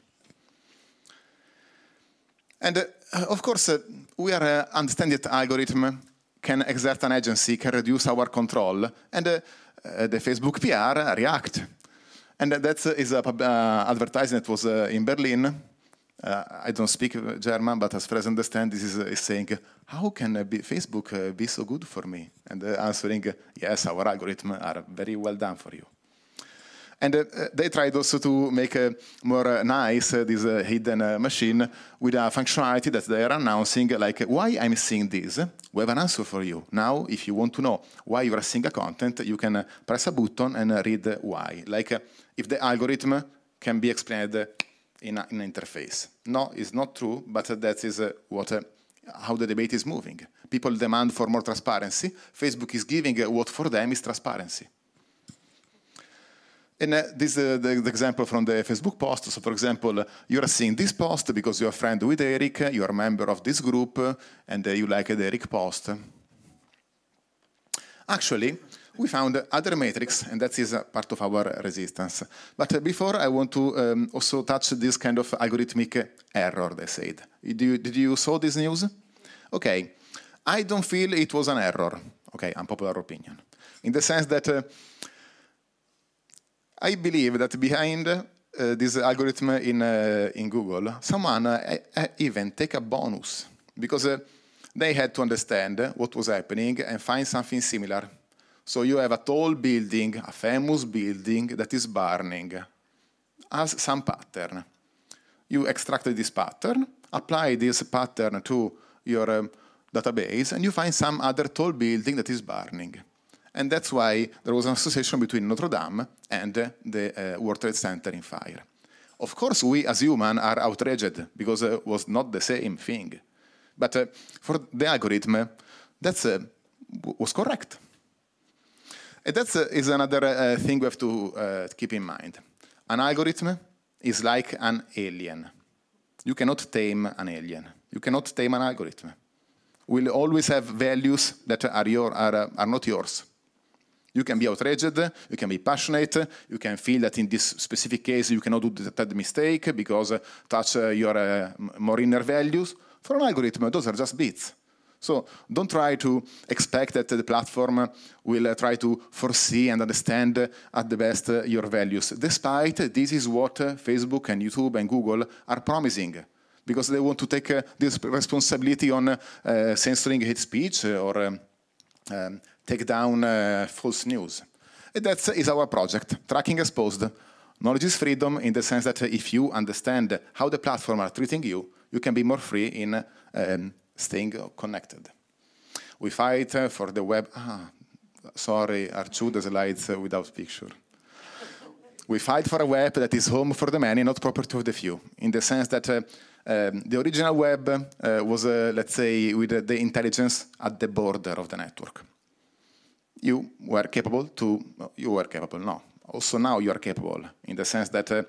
And of course, we are understanding that algorithm can exert an agency, can reduce our control, and the Facebook PR react. And that is an advertisement that was in Berlin. I don't speak German, but as far as I understand, this is saying, how can Facebook be so good for me? And answering, yes, our algorithms are very well done for you. And they tried also to make more nice this hidden machine with a functionality that they are announcing, like, why I'm seeing this? We have an answer for you. Now, if you want to know why you are seeing a content, you can press a button and read why. Like, if the algorithm can be explained in an interface. No, it's not true, but that is how the debate is moving. People demand for more transparency. Facebook is giving what for them is transparency. And this is the example from the Facebook post. So, for example, you are seeing this post because you are friend with Eric, you are a member of this group, and you like the Eric post. Actually, we found other metrics, and that is part of our resistance. But before, I want to also touch this kind of algorithmic error, they said. Did you saw this news? Okay. I don't feel it was an error. Okay, unpopular opinion. In the sense that I believe that behind this algorithm in Google, someone even take a bonus because they had to understand what was happening and find something similar. So you have a tall building, a famous building that is burning, has some pattern. You extracted this pattern, apply this pattern to your database, and you find some other tall building that is burning. And that's why there was an association between Notre Dame and the World Trade Center in fire. Of course, we as humans are outraged because it was not the same thing. But for the algorithm, that was correct. And that is another thing we have to keep in mind. An algorithm is like an alien. You cannot tame an alien. You cannot tame an algorithm. We'll always have values that are not yours. You can be outraged, you can be passionate, you can feel that in this specific case you cannot do that mistake because touch your more inner values. For an algorithm, those are just bits. So don't try to expect that the platform will try to foresee and understand at the best your values. Despite this is what Facebook and YouTube and Google are promising, because they want to take this responsibility on censoring hate speech or take down false news. And that is our project, Tracking Exposed. Knowledge is freedom in the sense that if you understand how the platform are treating you, you can be more free in staying connected. We fight for the web. Ah, sorry, are two the slides without picture. We fight for a web that is home for the many, not property of the few, in the sense that the original web was, let's say, with the intelligence at the border of the network. You were capable, no. Also now you are capable, in the sense that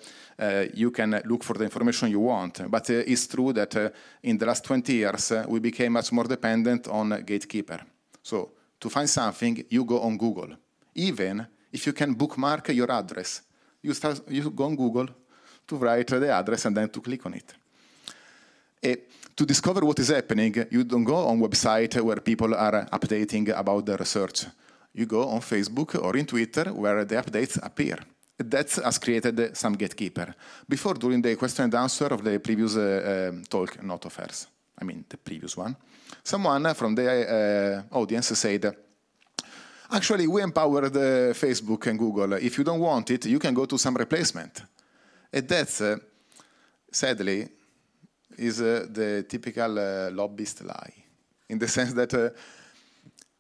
you can look for the information you want. But it's true that in the last 20 years, we became much more dependent on gatekeeper. So to find something, you go on Google. Even if you can bookmark your address, you go on Google, to write the address and then to click on it. To discover what is happening, you don't go on websites where people are updating about the research. You go on Facebook or in Twitter where the updates appear. That has created some gatekeeper. Before, during the question and answer of the previous talk, not of hers, I mean the previous one, someone from the audience said, actually, we empowered Facebook and Google. If you don't want it, you can go to some replacement. And that's, sadly, is the typical lobbyist lie, in the sense that,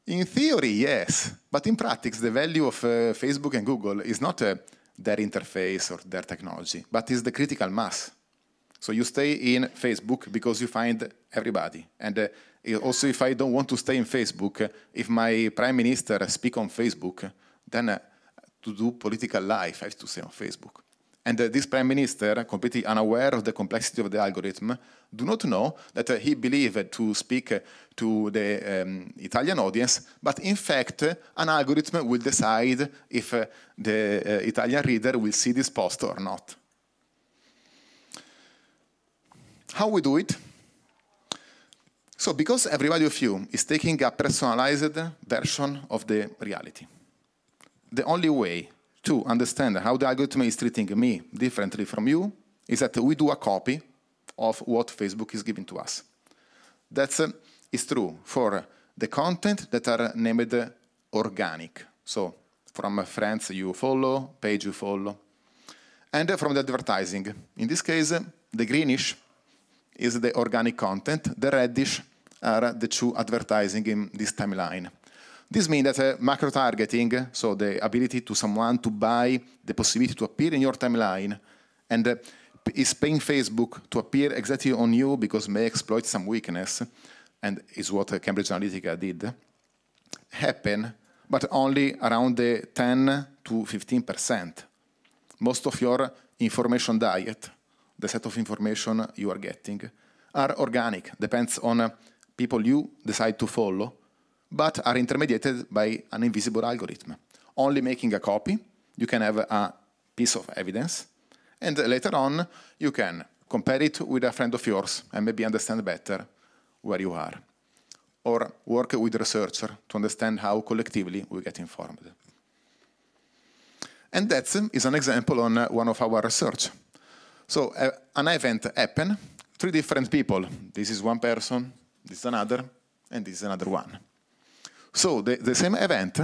in theory, yes, but in practice, the value of Facebook and Google is not their interface or their technology, but is the critical mass. So you stay in Facebook because you find everybody. And also, if I don't want to stay in Facebook, if my prime minister speaks on Facebook, then to do political life, I have to stay on Facebook. And this prime minister, completely unaware of the complexity of the algorithm, do not know that he believed to speak to the Italian audience, but in fact, an algorithm will decide if the Italian reader will see this post or not. How we do it? So because everybody of you is taking a personalized version of the reality, the only way to understand how the algorithm is treating me differently from you is that we do a copy of what Facebook is giving to us. That is true for the content that are named organic. So from friends you follow, page you follow. And from the advertising. In this case, the greenish is the organic content. The reddish are the two advertising in this timeline. This means that macro-targeting, so the ability to someone to buy the possibility to appear in your timeline, and is paying Facebook to appear exactly on you because may exploit some weakness, and is what Cambridge Analytica did, happen, but only around the 10 to 15%. Most of your information diet, the set of information you are getting, are organic, depends on people you decide to follow, but are intermediated by an invisible algorithm. Only making a copy, you can have a piece of evidence, and later on, you can compare it with a friend of yours and maybe understand better where you are. Or work with researchers to understand how collectively we get informed. And that is an example on one of our research. So an event happened, three different people. This is one person, this is another, and this is another one. So the same event,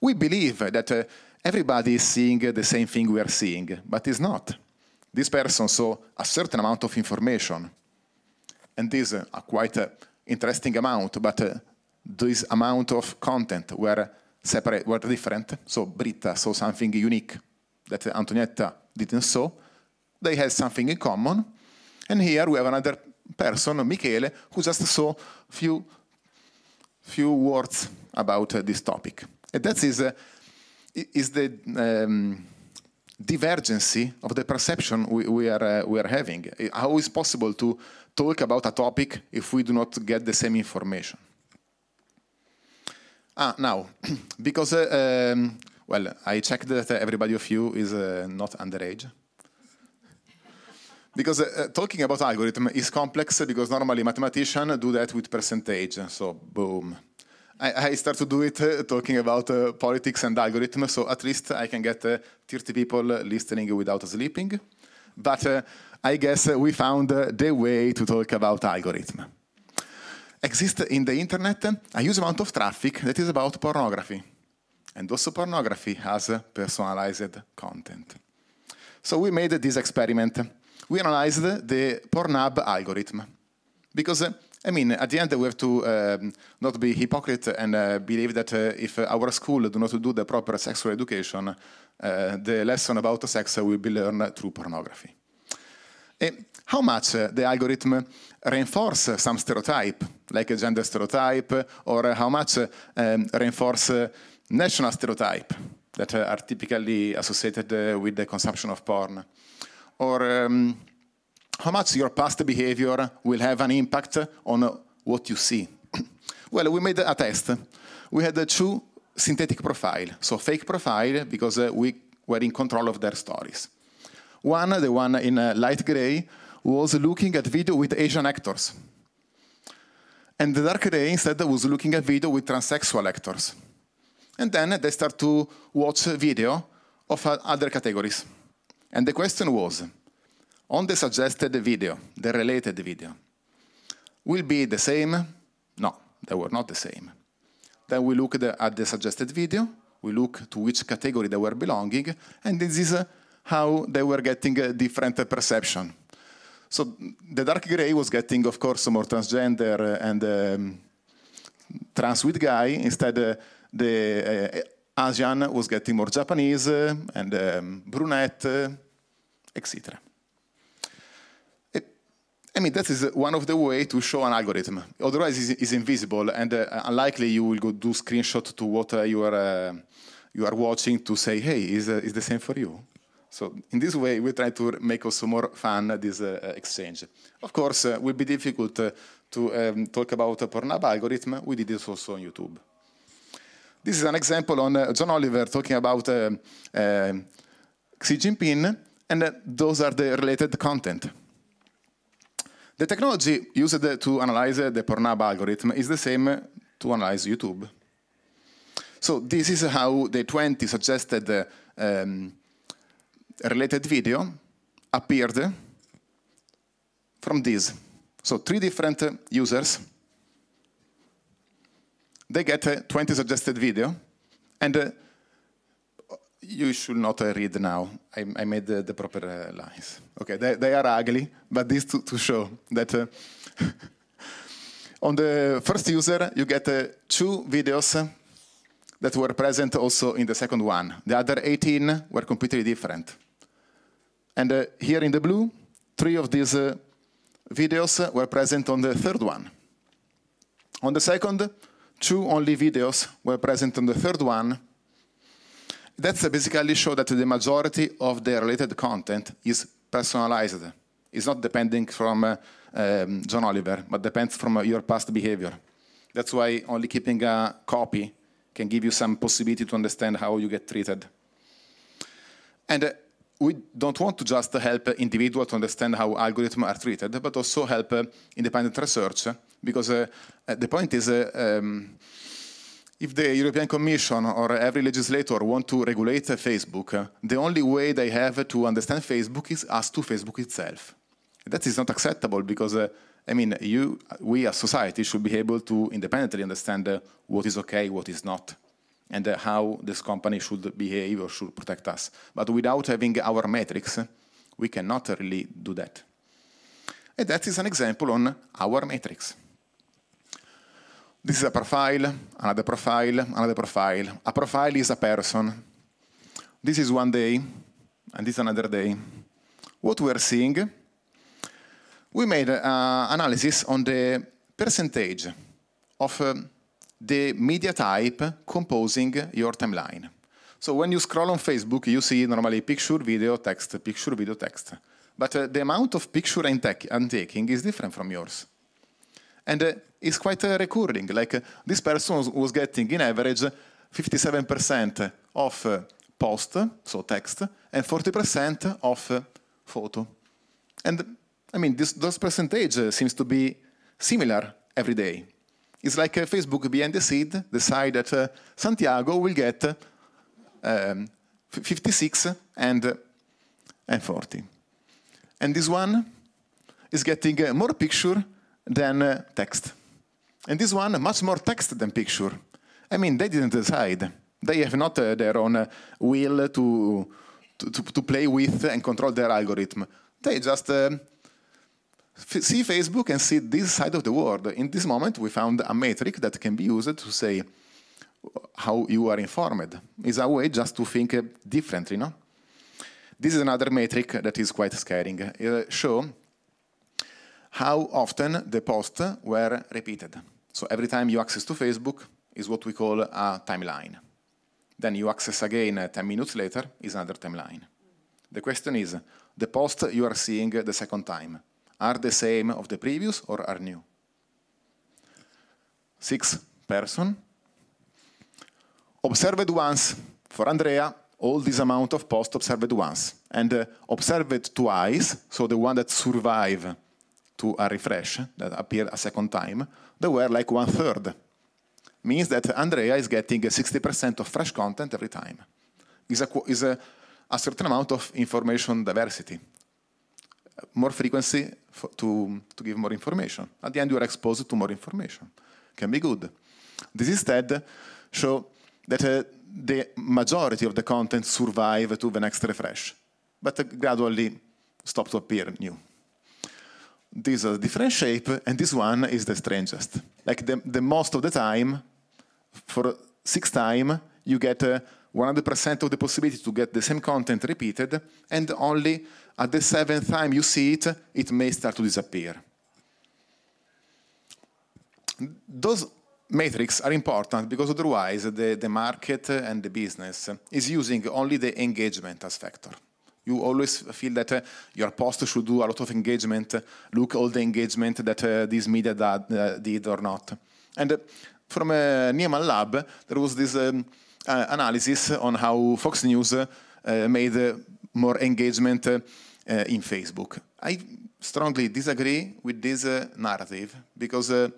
we believe that everybody is seeing the same thing we are seeing, but it's not. This person saw a certain amount of information, and this is a quite interesting amount, but this amount of content were separate, were different. So Britta saw something unique that Antonietta didn't saw. They had something in common, and here we have another person, Michele, who just saw few words about this topic. And that is the divergency of the perception we are having. How is it possible to talk about a topic if we do not get the same information? Now, because, well, I checked that everybody of you is not underage. Because talking about algorithm is complex because normally mathematicians do that with percentage, so boom. I start to do it talking about politics and algorithm, so at least I can get 30 people listening without sleeping. But I guess we found the way to talk about algorithm. Exists in the internet a huge amount of traffic that is about pornography. And also pornography has personalized content. So we made this experiment. We analyzed the Pornhub algorithm because, I mean, at the end we have to not be hypocrite and believe that if our school do not do the proper sexual education, the lesson about sex will be learned through pornography. How much the algorithm reinforce some stereotype, like a gender stereotype, or how much reinforce national stereotype that are typically associated with the consumption of porn. Or how much your past behavior will have an impact on what you see. Well, we made a test. We had two synthetic profiles, so fake profile because we were in control of their stories. One, the one in light gray, was looking at video with Asian actors. And the dark gray instead was looking at video with transsexual actors. And then they start to watch video of other categories. And the question was, on the suggested video, the related video, will be the same? No, they were not the same. Then we looked at the suggested video, we look to which category they were belonging, and this is how they were getting a different perception. So the dark gray was getting, of course, more transgender and trans with guy. Instead, the Asian was getting more Japanese and brunette, etc. I mean, that is one of the ways to show an algorithm. Otherwise, it's invisible, and unlikely you will go do screenshot to what you are watching to say, hey, is the same for you? So in this way, we try to make also more fun this exchange. Of course, it will be difficult to talk about a Pornhub algorithm. We did this also on YouTube. This is an example on John Oliver talking about Xi Jinping, and those are the related content. The technology used to analyze the Pornhub algorithm is the same to analyze YouTube. So this is how the 20 suggested related video appeared from this. So 3 different users. They get 20 suggested video. And you should not read now. I made the proper lines. Okay, they are ugly, but this to show that on the first user, you get 2 videos that were present also in the second one. The other 18 were completely different. And here in the blue, 3 of these videos were present on the third one. On the second, 2 only videos were present on the third one. That's basically show that the majority of the related content is personalized. It's not depending from John Oliver, but depends from your past behavior. That's why only keeping a copy can give you some possibility to understand how you get treated. And we don't want to just help individuals to understand how algorithms are treated, but also help independent research, because the point is, if the European Commission or every legislator want to regulate Facebook, the only way they have to understand Facebook is as to Facebook itself. That is not acceptable because, I mean, we as society should be able to independently understand what is okay, what is not, and how this company should behave or should protect us. But without having our metrics, we cannot really do that. And that is an example on our metrics. This is a profile, another profile, another profile. A profile is a person. This is one day, and this is another day. What we are seeing, we made an analysis on the percentage of the media type composing your timeline. So when you scroll on Facebook, you see normally picture, video, text, picture, video, text. But the amount of picture I'm taking is different from yours. And it's quite recurring. Like this person was getting, in average, 57% of post, so text, and 40% of photo. And I mean, those percentage seems to be similar every day. It's like Facebook behind the scene decide that Santiago will get 56 and 40, and this one is getting more picture than text. And this one, much more text than picture. I mean, they didn't decide. They have not their own will to play with and control their algorithm. They just see Facebook and see this side of the world. In this moment, we found a metric that can be used to say how you are informed. It's a way just to think differently, no? This is another metric that is quite scaring. Show how often the posts were repeated. So every time you access to Facebook is what we call a timeline. Then you access again 10 minutes later is another timeline. The question is, the posts you are seeing the second time, are the same of the previous or are new? 6 person. Observed once for Andrea, all this amount of posts observed once. And observed twice, so the one that survive to a refresh, that appeared a second time, they were like 1/3. Means that Andrea is getting 60% of fresh content every time. It's a certain amount of information diversity. More frequency to give more information. At the end, you are exposed to more information. Can be good. This instead shows that the majority of the content survive to the next refresh, but gradually stop to appear new. These are different shape, and this one is the strangest. Like the most of the time, for 6 times, you get 100% of the possibility to get the same content repeated, and only at the 7th time you see it, it may start to disappear. Those metrics are important because otherwise the market and the business is using only the engagement as factor. You always feel that your post should do a lot of engagement, look all the engagement that this media did or not. And from Nieman Lab, there was this analysis on how Fox News made more engagement in Facebook. I strongly disagree with this narrative because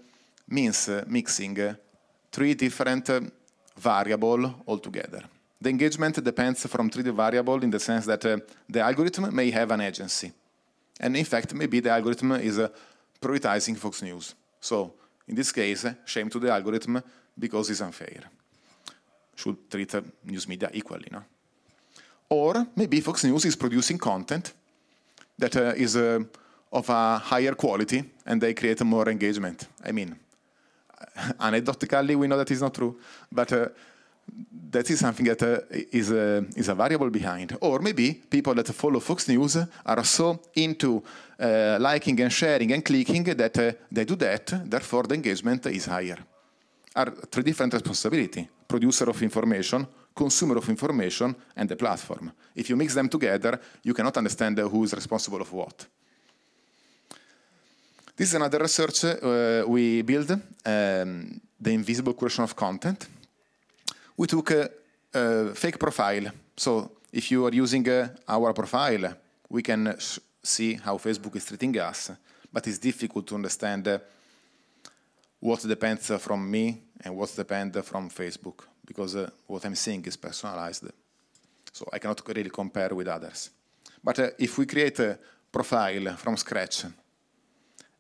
means mixing 3 different variables altogether. The engagement depends from 3 variables in the sense that the algorithm may have an agency. And in fact, maybe the algorithm is prioritizing Fox News. So in this case, shame to the algorithm because it's unfair. Should treat news media equally. No? Or maybe Fox News is producing content that is of a higher quality and they create more engagement. I mean, anecdotally, we know that is not true, but that is something that is a variable behind. Or maybe people that follow Fox News are so into liking and sharing and clicking that they do that, therefore the engagement is higher. Are 3 different responsibilities: producer of information, consumer of information, and the platform. If you mix them together, you cannot understand who is responsible for what. This is another research we built, the invisible curation of content. We took a fake profile. So if you are using our profile, we can see how Facebook is treating us, but it's difficult to understand what depends from me and what depends from Facebook, because what I'm seeing is personalized. So I cannot really compare with others. But if we create a profile from scratch,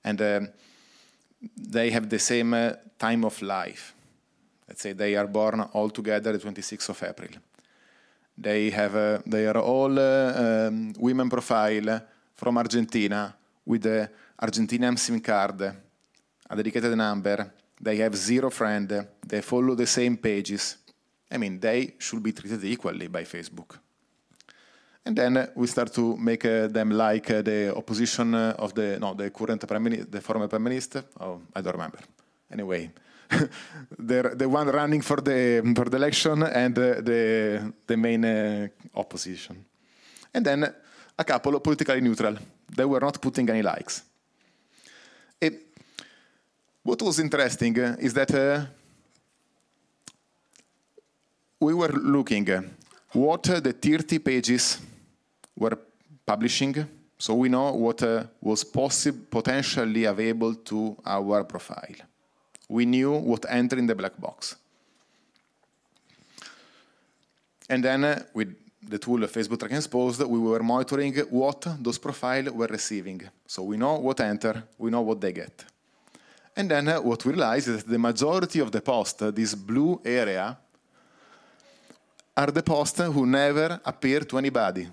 and they have the same time of life. Let's say they are born all together the 26th of April. They are all women profile from Argentina with the Argentinian SIM card, a dedicated number. They have 0 friend. They follow the same pages. I mean, they should be treated equally by Facebook. And then we start to make them like the opposition of the current prime minister, the former prime minister. Oh, I don't remember. Anyway, they're the one running for the election and the main opposition. And then a couple of politically neutral. They were not putting any likes. What was interesting is that we were looking what the 30 pages were publishing, so we know what was potentially available to our profile. We knew what entered in the black box. And then with the tool of Facebook Tracking Exposed, we were monitoring what those profiles were receiving. So we know what entered, we know what they get. And then what we realized is that the majority of the posts, this blue area, are the posts who never appeared to anybody.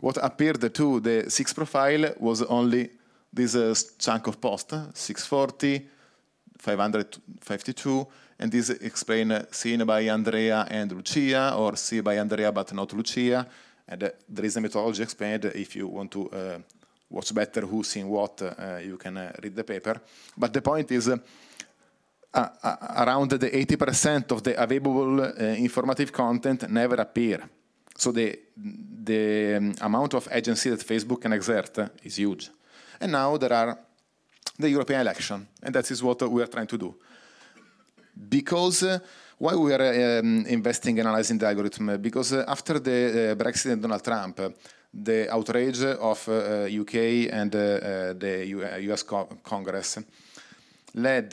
What appeared to the 6 profile was only this chunk of posts, 640, 552, and this explain seen by Andrea and Lucia, or seen by Andrea but not Lucia, and there is a methodology explained. If you want to watch better who's seen what, you can read the paper. But the point is, around the 80% of the available informative content never appear. So the amount of agency that Facebook can exert is huge. And now there are the European election, and that is what we are trying to do. Because Why we are investing and analyzing the algorithm? Because after the Brexit and Donald Trump, the outrage of UK and the US Congress led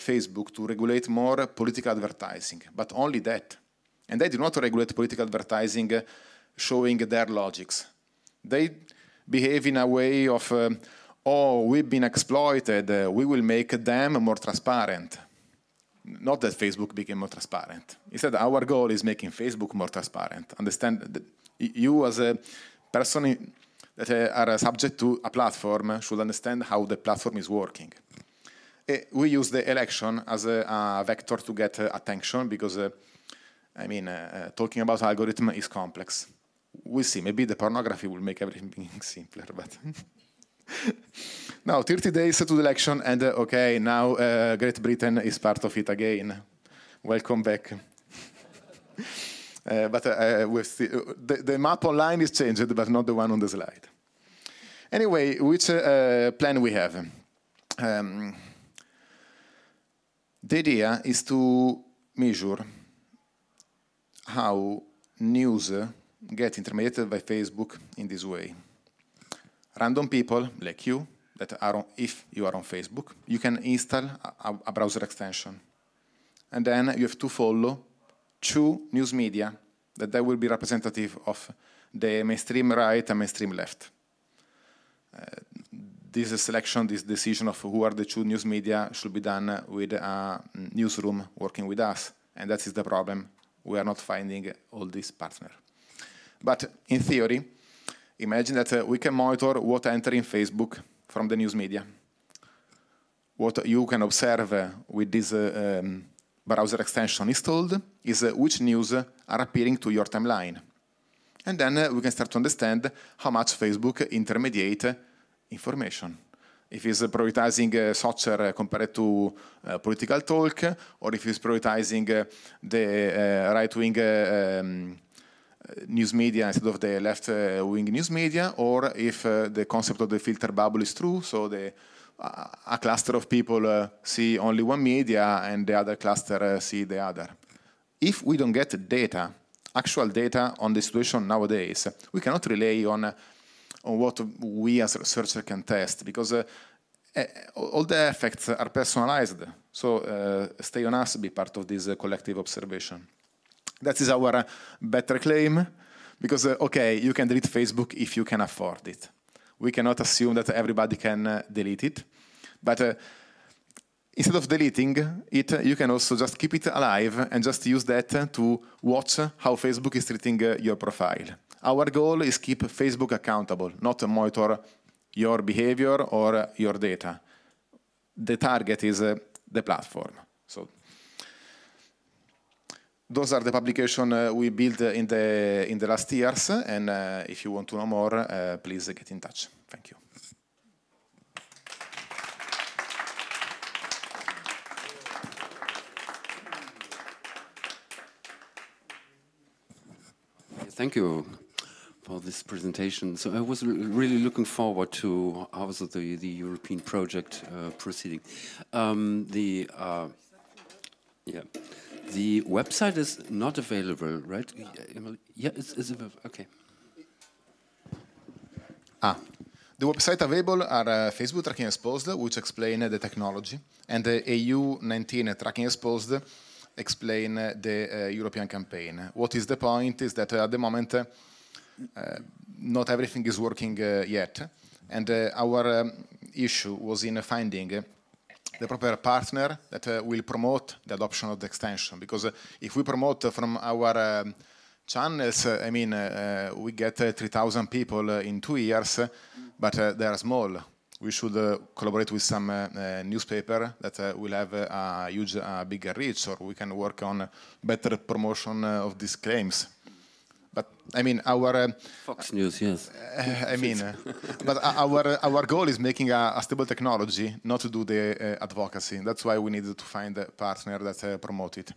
Facebook to regulate more political advertising, but only that. And they do not regulate political advertising showing their logics. They behave in a way of, oh, we've been exploited, we will make them more transparent. Not that Facebook became more transparent. Instead, our goal is making Facebook more transparent. Understand that you as a person that are subject to a platform should understand how the platform is working. We use the election as a vector to get attention because, I mean, talking about algorithm is complex. We'll see. Maybe the pornography will make everything simpler. But now, 30 days to the election, and okay, now Great Britain is part of it again. Welcome back. The map online is changed, but not the one on the slide. Anyway, which plan we have? The idea is to measure how news get intermediated by Facebook in this way. Random people like you that are on, if you are on Facebook, you can install a browser extension, and then you have to follow two news media that will be representative of the mainstream right and mainstream left. This selection, this decision of who are the two news media should be done with a newsroom working with us, and that is the problem. We are not finding all these partners. But in theory, imagine that we can monitor what enters in Facebook from the news media. What you can observe with this browser extension installed is which news are appearing to your timeline. And then we can start to understand how much Facebook intermediates information. If it's prioritizing soccer compared to political talk, or if it's prioritizing the right-wing news media instead of the left-wing news media, or if the concept of the filter bubble is true, so a cluster of people see only one media and the other cluster see the other. If we don't get data, actual data on the situation nowadays, we cannot rely on what we as researchers can test, because all the effects are personalized. So stay on us, be part of this collective observation. That is our better claim, because, okay, you can delete Facebook if you can afford it. We cannot assume that everybody can delete it, but instead of deleting it, you can also just keep it alive and just use that to watch how Facebook is treating your profile. Our goal is keep Facebook accountable, not monitor your behavior or your data. The target is the platform. So those are the publications we built in the last years. And if you want to know more, please get in touch. Thank you. Thank you for this presentation. So I was really looking forward to how the European project proceeding. The website is not available, right? No. Emily? Yeah, it's available. Okay. The website available are Facebook Tracking Exposed, which explain the technology, and the EU19 Tracking Exposed explain the European campaign. What is the point is that at the moment not everything is working yet, and our issue was in finding the proper partner that will promote the adoption of the extension, because if we promote from our channels, I mean, we get 3,000 people in 2 years, but they are small. We should collaborate with some newspaper that will have a huge, bigger reach, or we can work on better promotion of these claims. But I mean, our Fox News, yes. I mean, but our goal is making a stable technology, not to do the advocacy. That's why we needed to find a partner that promote it.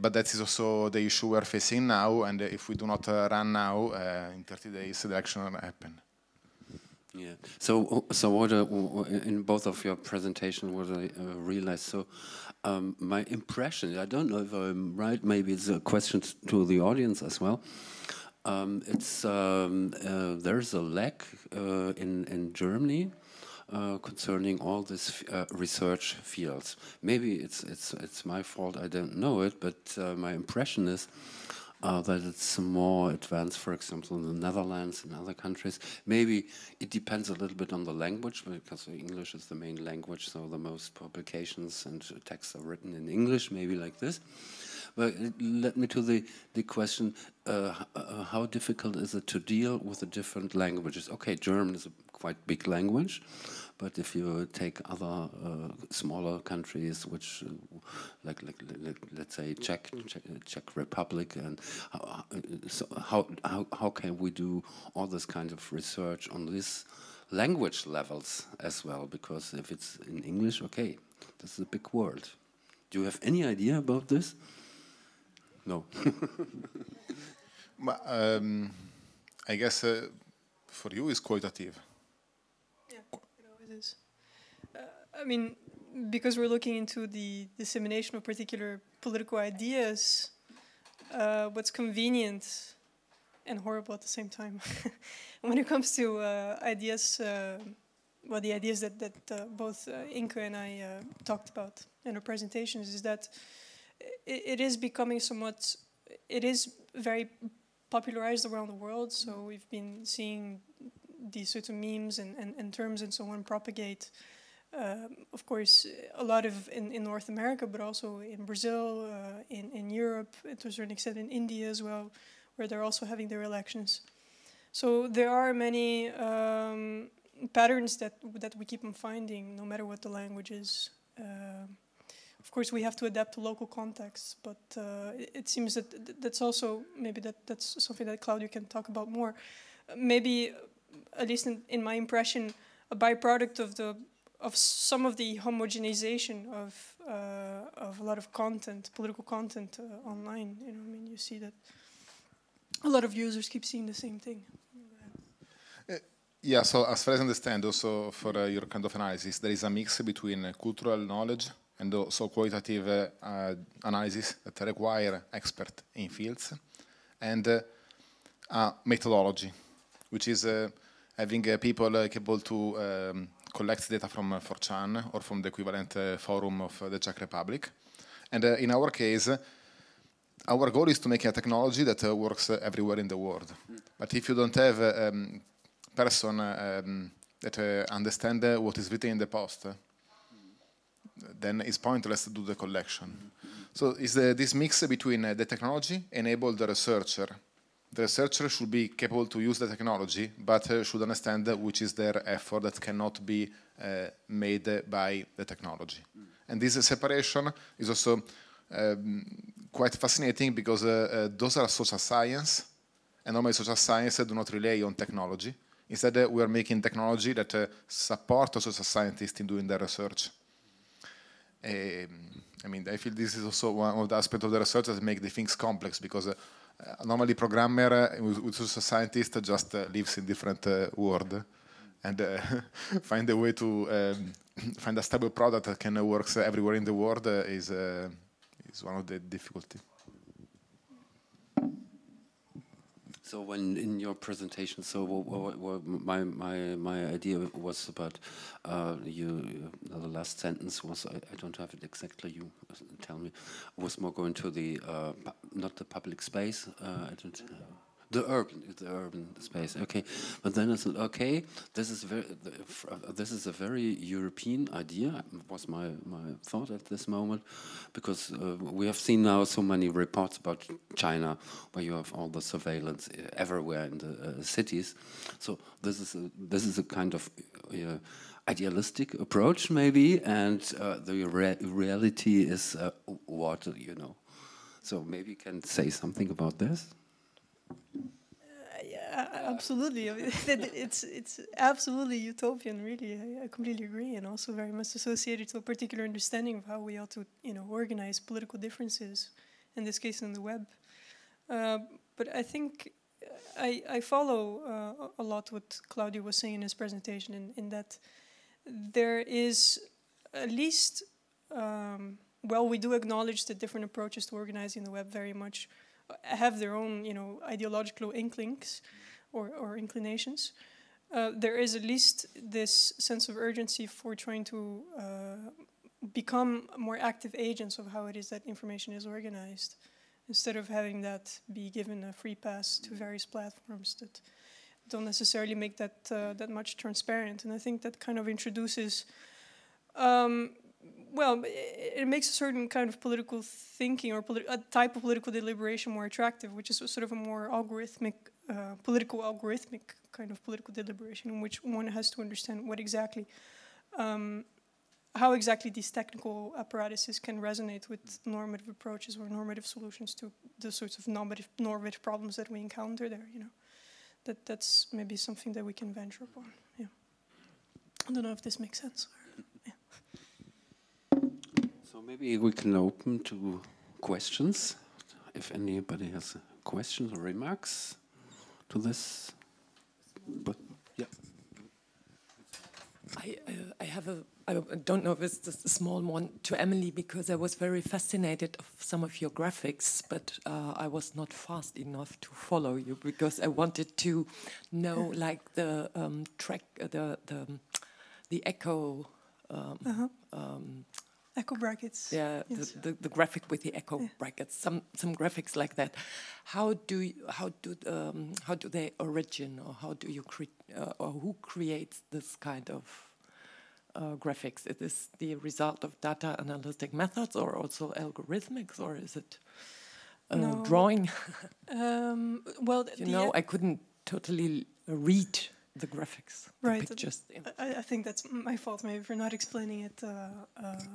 But that is also the issue we're facing now. And if we do not run now, in 30 days, the election will happen. Yeah. So what in both of your presentations, what I realized, so my impression, I don't know if I'm right, maybe it's a question to the audience as well. There's a lack in Germany concerning all these research fields. Maybe it's my fault. I don't know it, but my impression is that it's more advanced. For example, in the Netherlands and other countries, maybe it depends a little bit on the language because English is the main language. So the most publications and texts are written in English, maybe like this. But it led me to the question, how difficult is it to deal with the different languages? Okay, German is a quite big language, but if you take other smaller countries, which like let's say Czech Republic, and how can we do all this kind of research on these language levels as well? Because if it's in English, okay, this is a big world. Do you have any idea about this? No. I guess for you it's qualitative. Yeah, it always is. I mean, because we're looking into the dissemination of particular political ideas, what's convenient and horrible at the same time. When it comes to ideas, well, the ideas that both Inke and I talked about in our presentations is that it is becoming somewhat, it is very popularized around the world, so we've been seeing these sorts of memes and terms and so on propagate, of course, a lot of in North America, but also in Brazil, in Europe, and to a certain extent in India as well, where they're also having their elections. So there are many patterns that we keep on finding, no matter what the language is. Of course, we have to adapt to local contexts, but it seems that that's also maybe that's something that Claudio can talk about more. Maybe, at least in my impression, a byproduct of some of the homogenization of a lot of content, political content online. You know, I mean, you see that a lot of users keep seeing the same thing. Yeah. So as far as I understand, also for your kind of analysis, there is a mix between cultural knowledge and also qualitative analysis that require expert in fields, and methodology, which is having people capable to collect data from 4chan or from the equivalent forum of the Czech Republic. And in our case, our goal is to make a technology that works everywhere in the world. But if you don't have a person that understands what is written in the post, then it's pointless to do the collection. So it's this mix between the technology enable the researcher. The researcher should be capable to use the technology, but should understand which is their effort that cannot be made by the technology. And this separation is also quite fascinating because those are social science, and normally social science do not rely on technology. Instead, we are making technology that support social scientists in doing their research. I mean, I feel this is also one of the aspects of the research that make the things complex, because normally programmer with social scientist just lives in different world and find a way to find a stable product that can works everywhere in the world is one of the difficulty. So when in your presentation, so my idea was about the last sentence was I don't have it exactly. You tell me. Was more going to the not the public space. I don't. The urban space. Okay, but then I said, okay, this is very this is a very European idea. Was my thought at this moment, because we have seen now so many reports about China, where you have all the surveillance everywhere in the cities. So this is a kind of idealistic approach maybe, and the reality is what you know. So maybe you can say something about this. Yeah, absolutely. it's absolutely utopian, really. I completely agree, and also very much associated to a particular understanding of how we ought to, you know, organize political differences, in this case on the web. But I think I follow a lot what Claudio was saying in his presentation, in that there is at least, well, we do acknowledge that different approaches to organizing the web very much have their own, you know, ideological inklings or inclinations. There is at least this sense of urgency for trying to become more active agents of how it is that information is organized, instead of having that be given a free pass to various platforms that don't necessarily make that that much transparent. And I think that kind of introduces, well, it makes a certain kind of political thinking or a type of political deliberation more attractive, which is sort of a more algorithmic, algorithmic kind of political deliberation, in which one has to understand what exactly, how exactly these technical apparatuses can resonate with normative approaches or normative solutions to the sorts of normative problems that we encounter there. You know, that's maybe something that we can venture upon. Yeah, I don't know if this makes sense. Or, yeah. So maybe we can open to questions. If anybody has questions or remarks to this, but yeah. I have a, I don't know if it's just a small one to Emily, because I was very fascinated of some of your graphics, but I was not fast enough to follow you, because I wanted to know like the track, the echo, echo brackets. Yeah, yes. The graphic with the echo brackets. Some graphics like that. How do they origin, or how do you create, or who creates this kind of graphics? Is this the result of data analytic methods, or also algorithmics, or is it no. Drawing? Well, you know, I couldn't totally read the graphics, right? The pictures. I think that's my fault, maybe, for not explaining it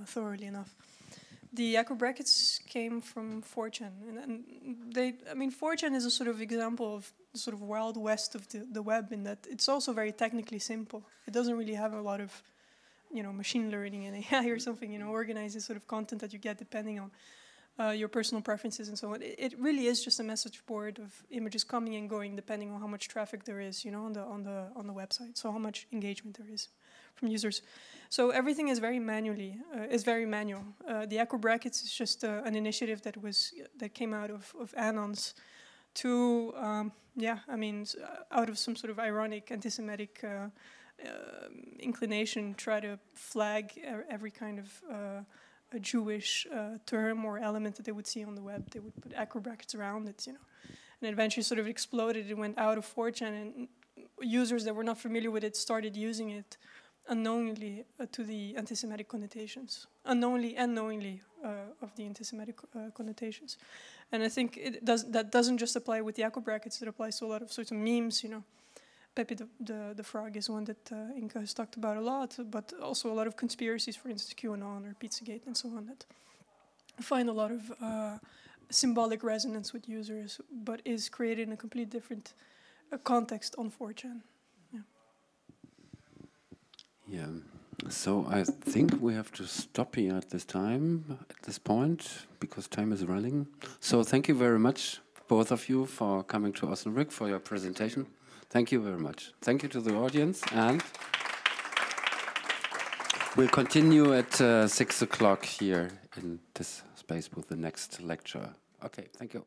thoroughly enough. The echo brackets came from 4chan, and they, I mean, 4chan is a sort of example of the sort of wild west of the web, in that it's also very technically simple. It doesn't really have a lot of, you know, machine learning and AI or something, you know, organizing sort of content that you get depending on your personal preferences and so on. It really is just a message board of images coming and going depending on how much traffic there is, you know, on the website. So how much engagement there is from users. So everything is very manually is very manual. The echo brackets is just an initiative that was that came out of Anons, to yeah, I mean, out of some sort of ironic anti-Semitic inclination, try to flag every kind of a Jewish term or element that they would see on the web. They would put echo brackets around it, you know. And eventually sort of exploded. It went out of 4chan, and users that were not familiar with it started using it unknowingly to the anti-Semitic connotations. Unknowingly and knowingly of the anti-Semitic connotations. And I think it that doesn't just apply with the echo brackets. It applies to a lot of sorts of memes, you know. Pepe the Frog is one that Inke has talked about a lot, but also a lot of conspiracies, for instance, QAnon or Pizzagate and so on, that find a lot of symbolic resonance with users, but is created in a completely different context on 4chan. Yeah. Yeah, so I think we have to stop here at this time, at this point, because time is running. So thank you very much, both of you, for coming to Osnabrück, for your presentation. Thank you very much. Thank you to the audience, and we'll continue at 6 o'clock here in this space with the next lecture. Okay, thank you.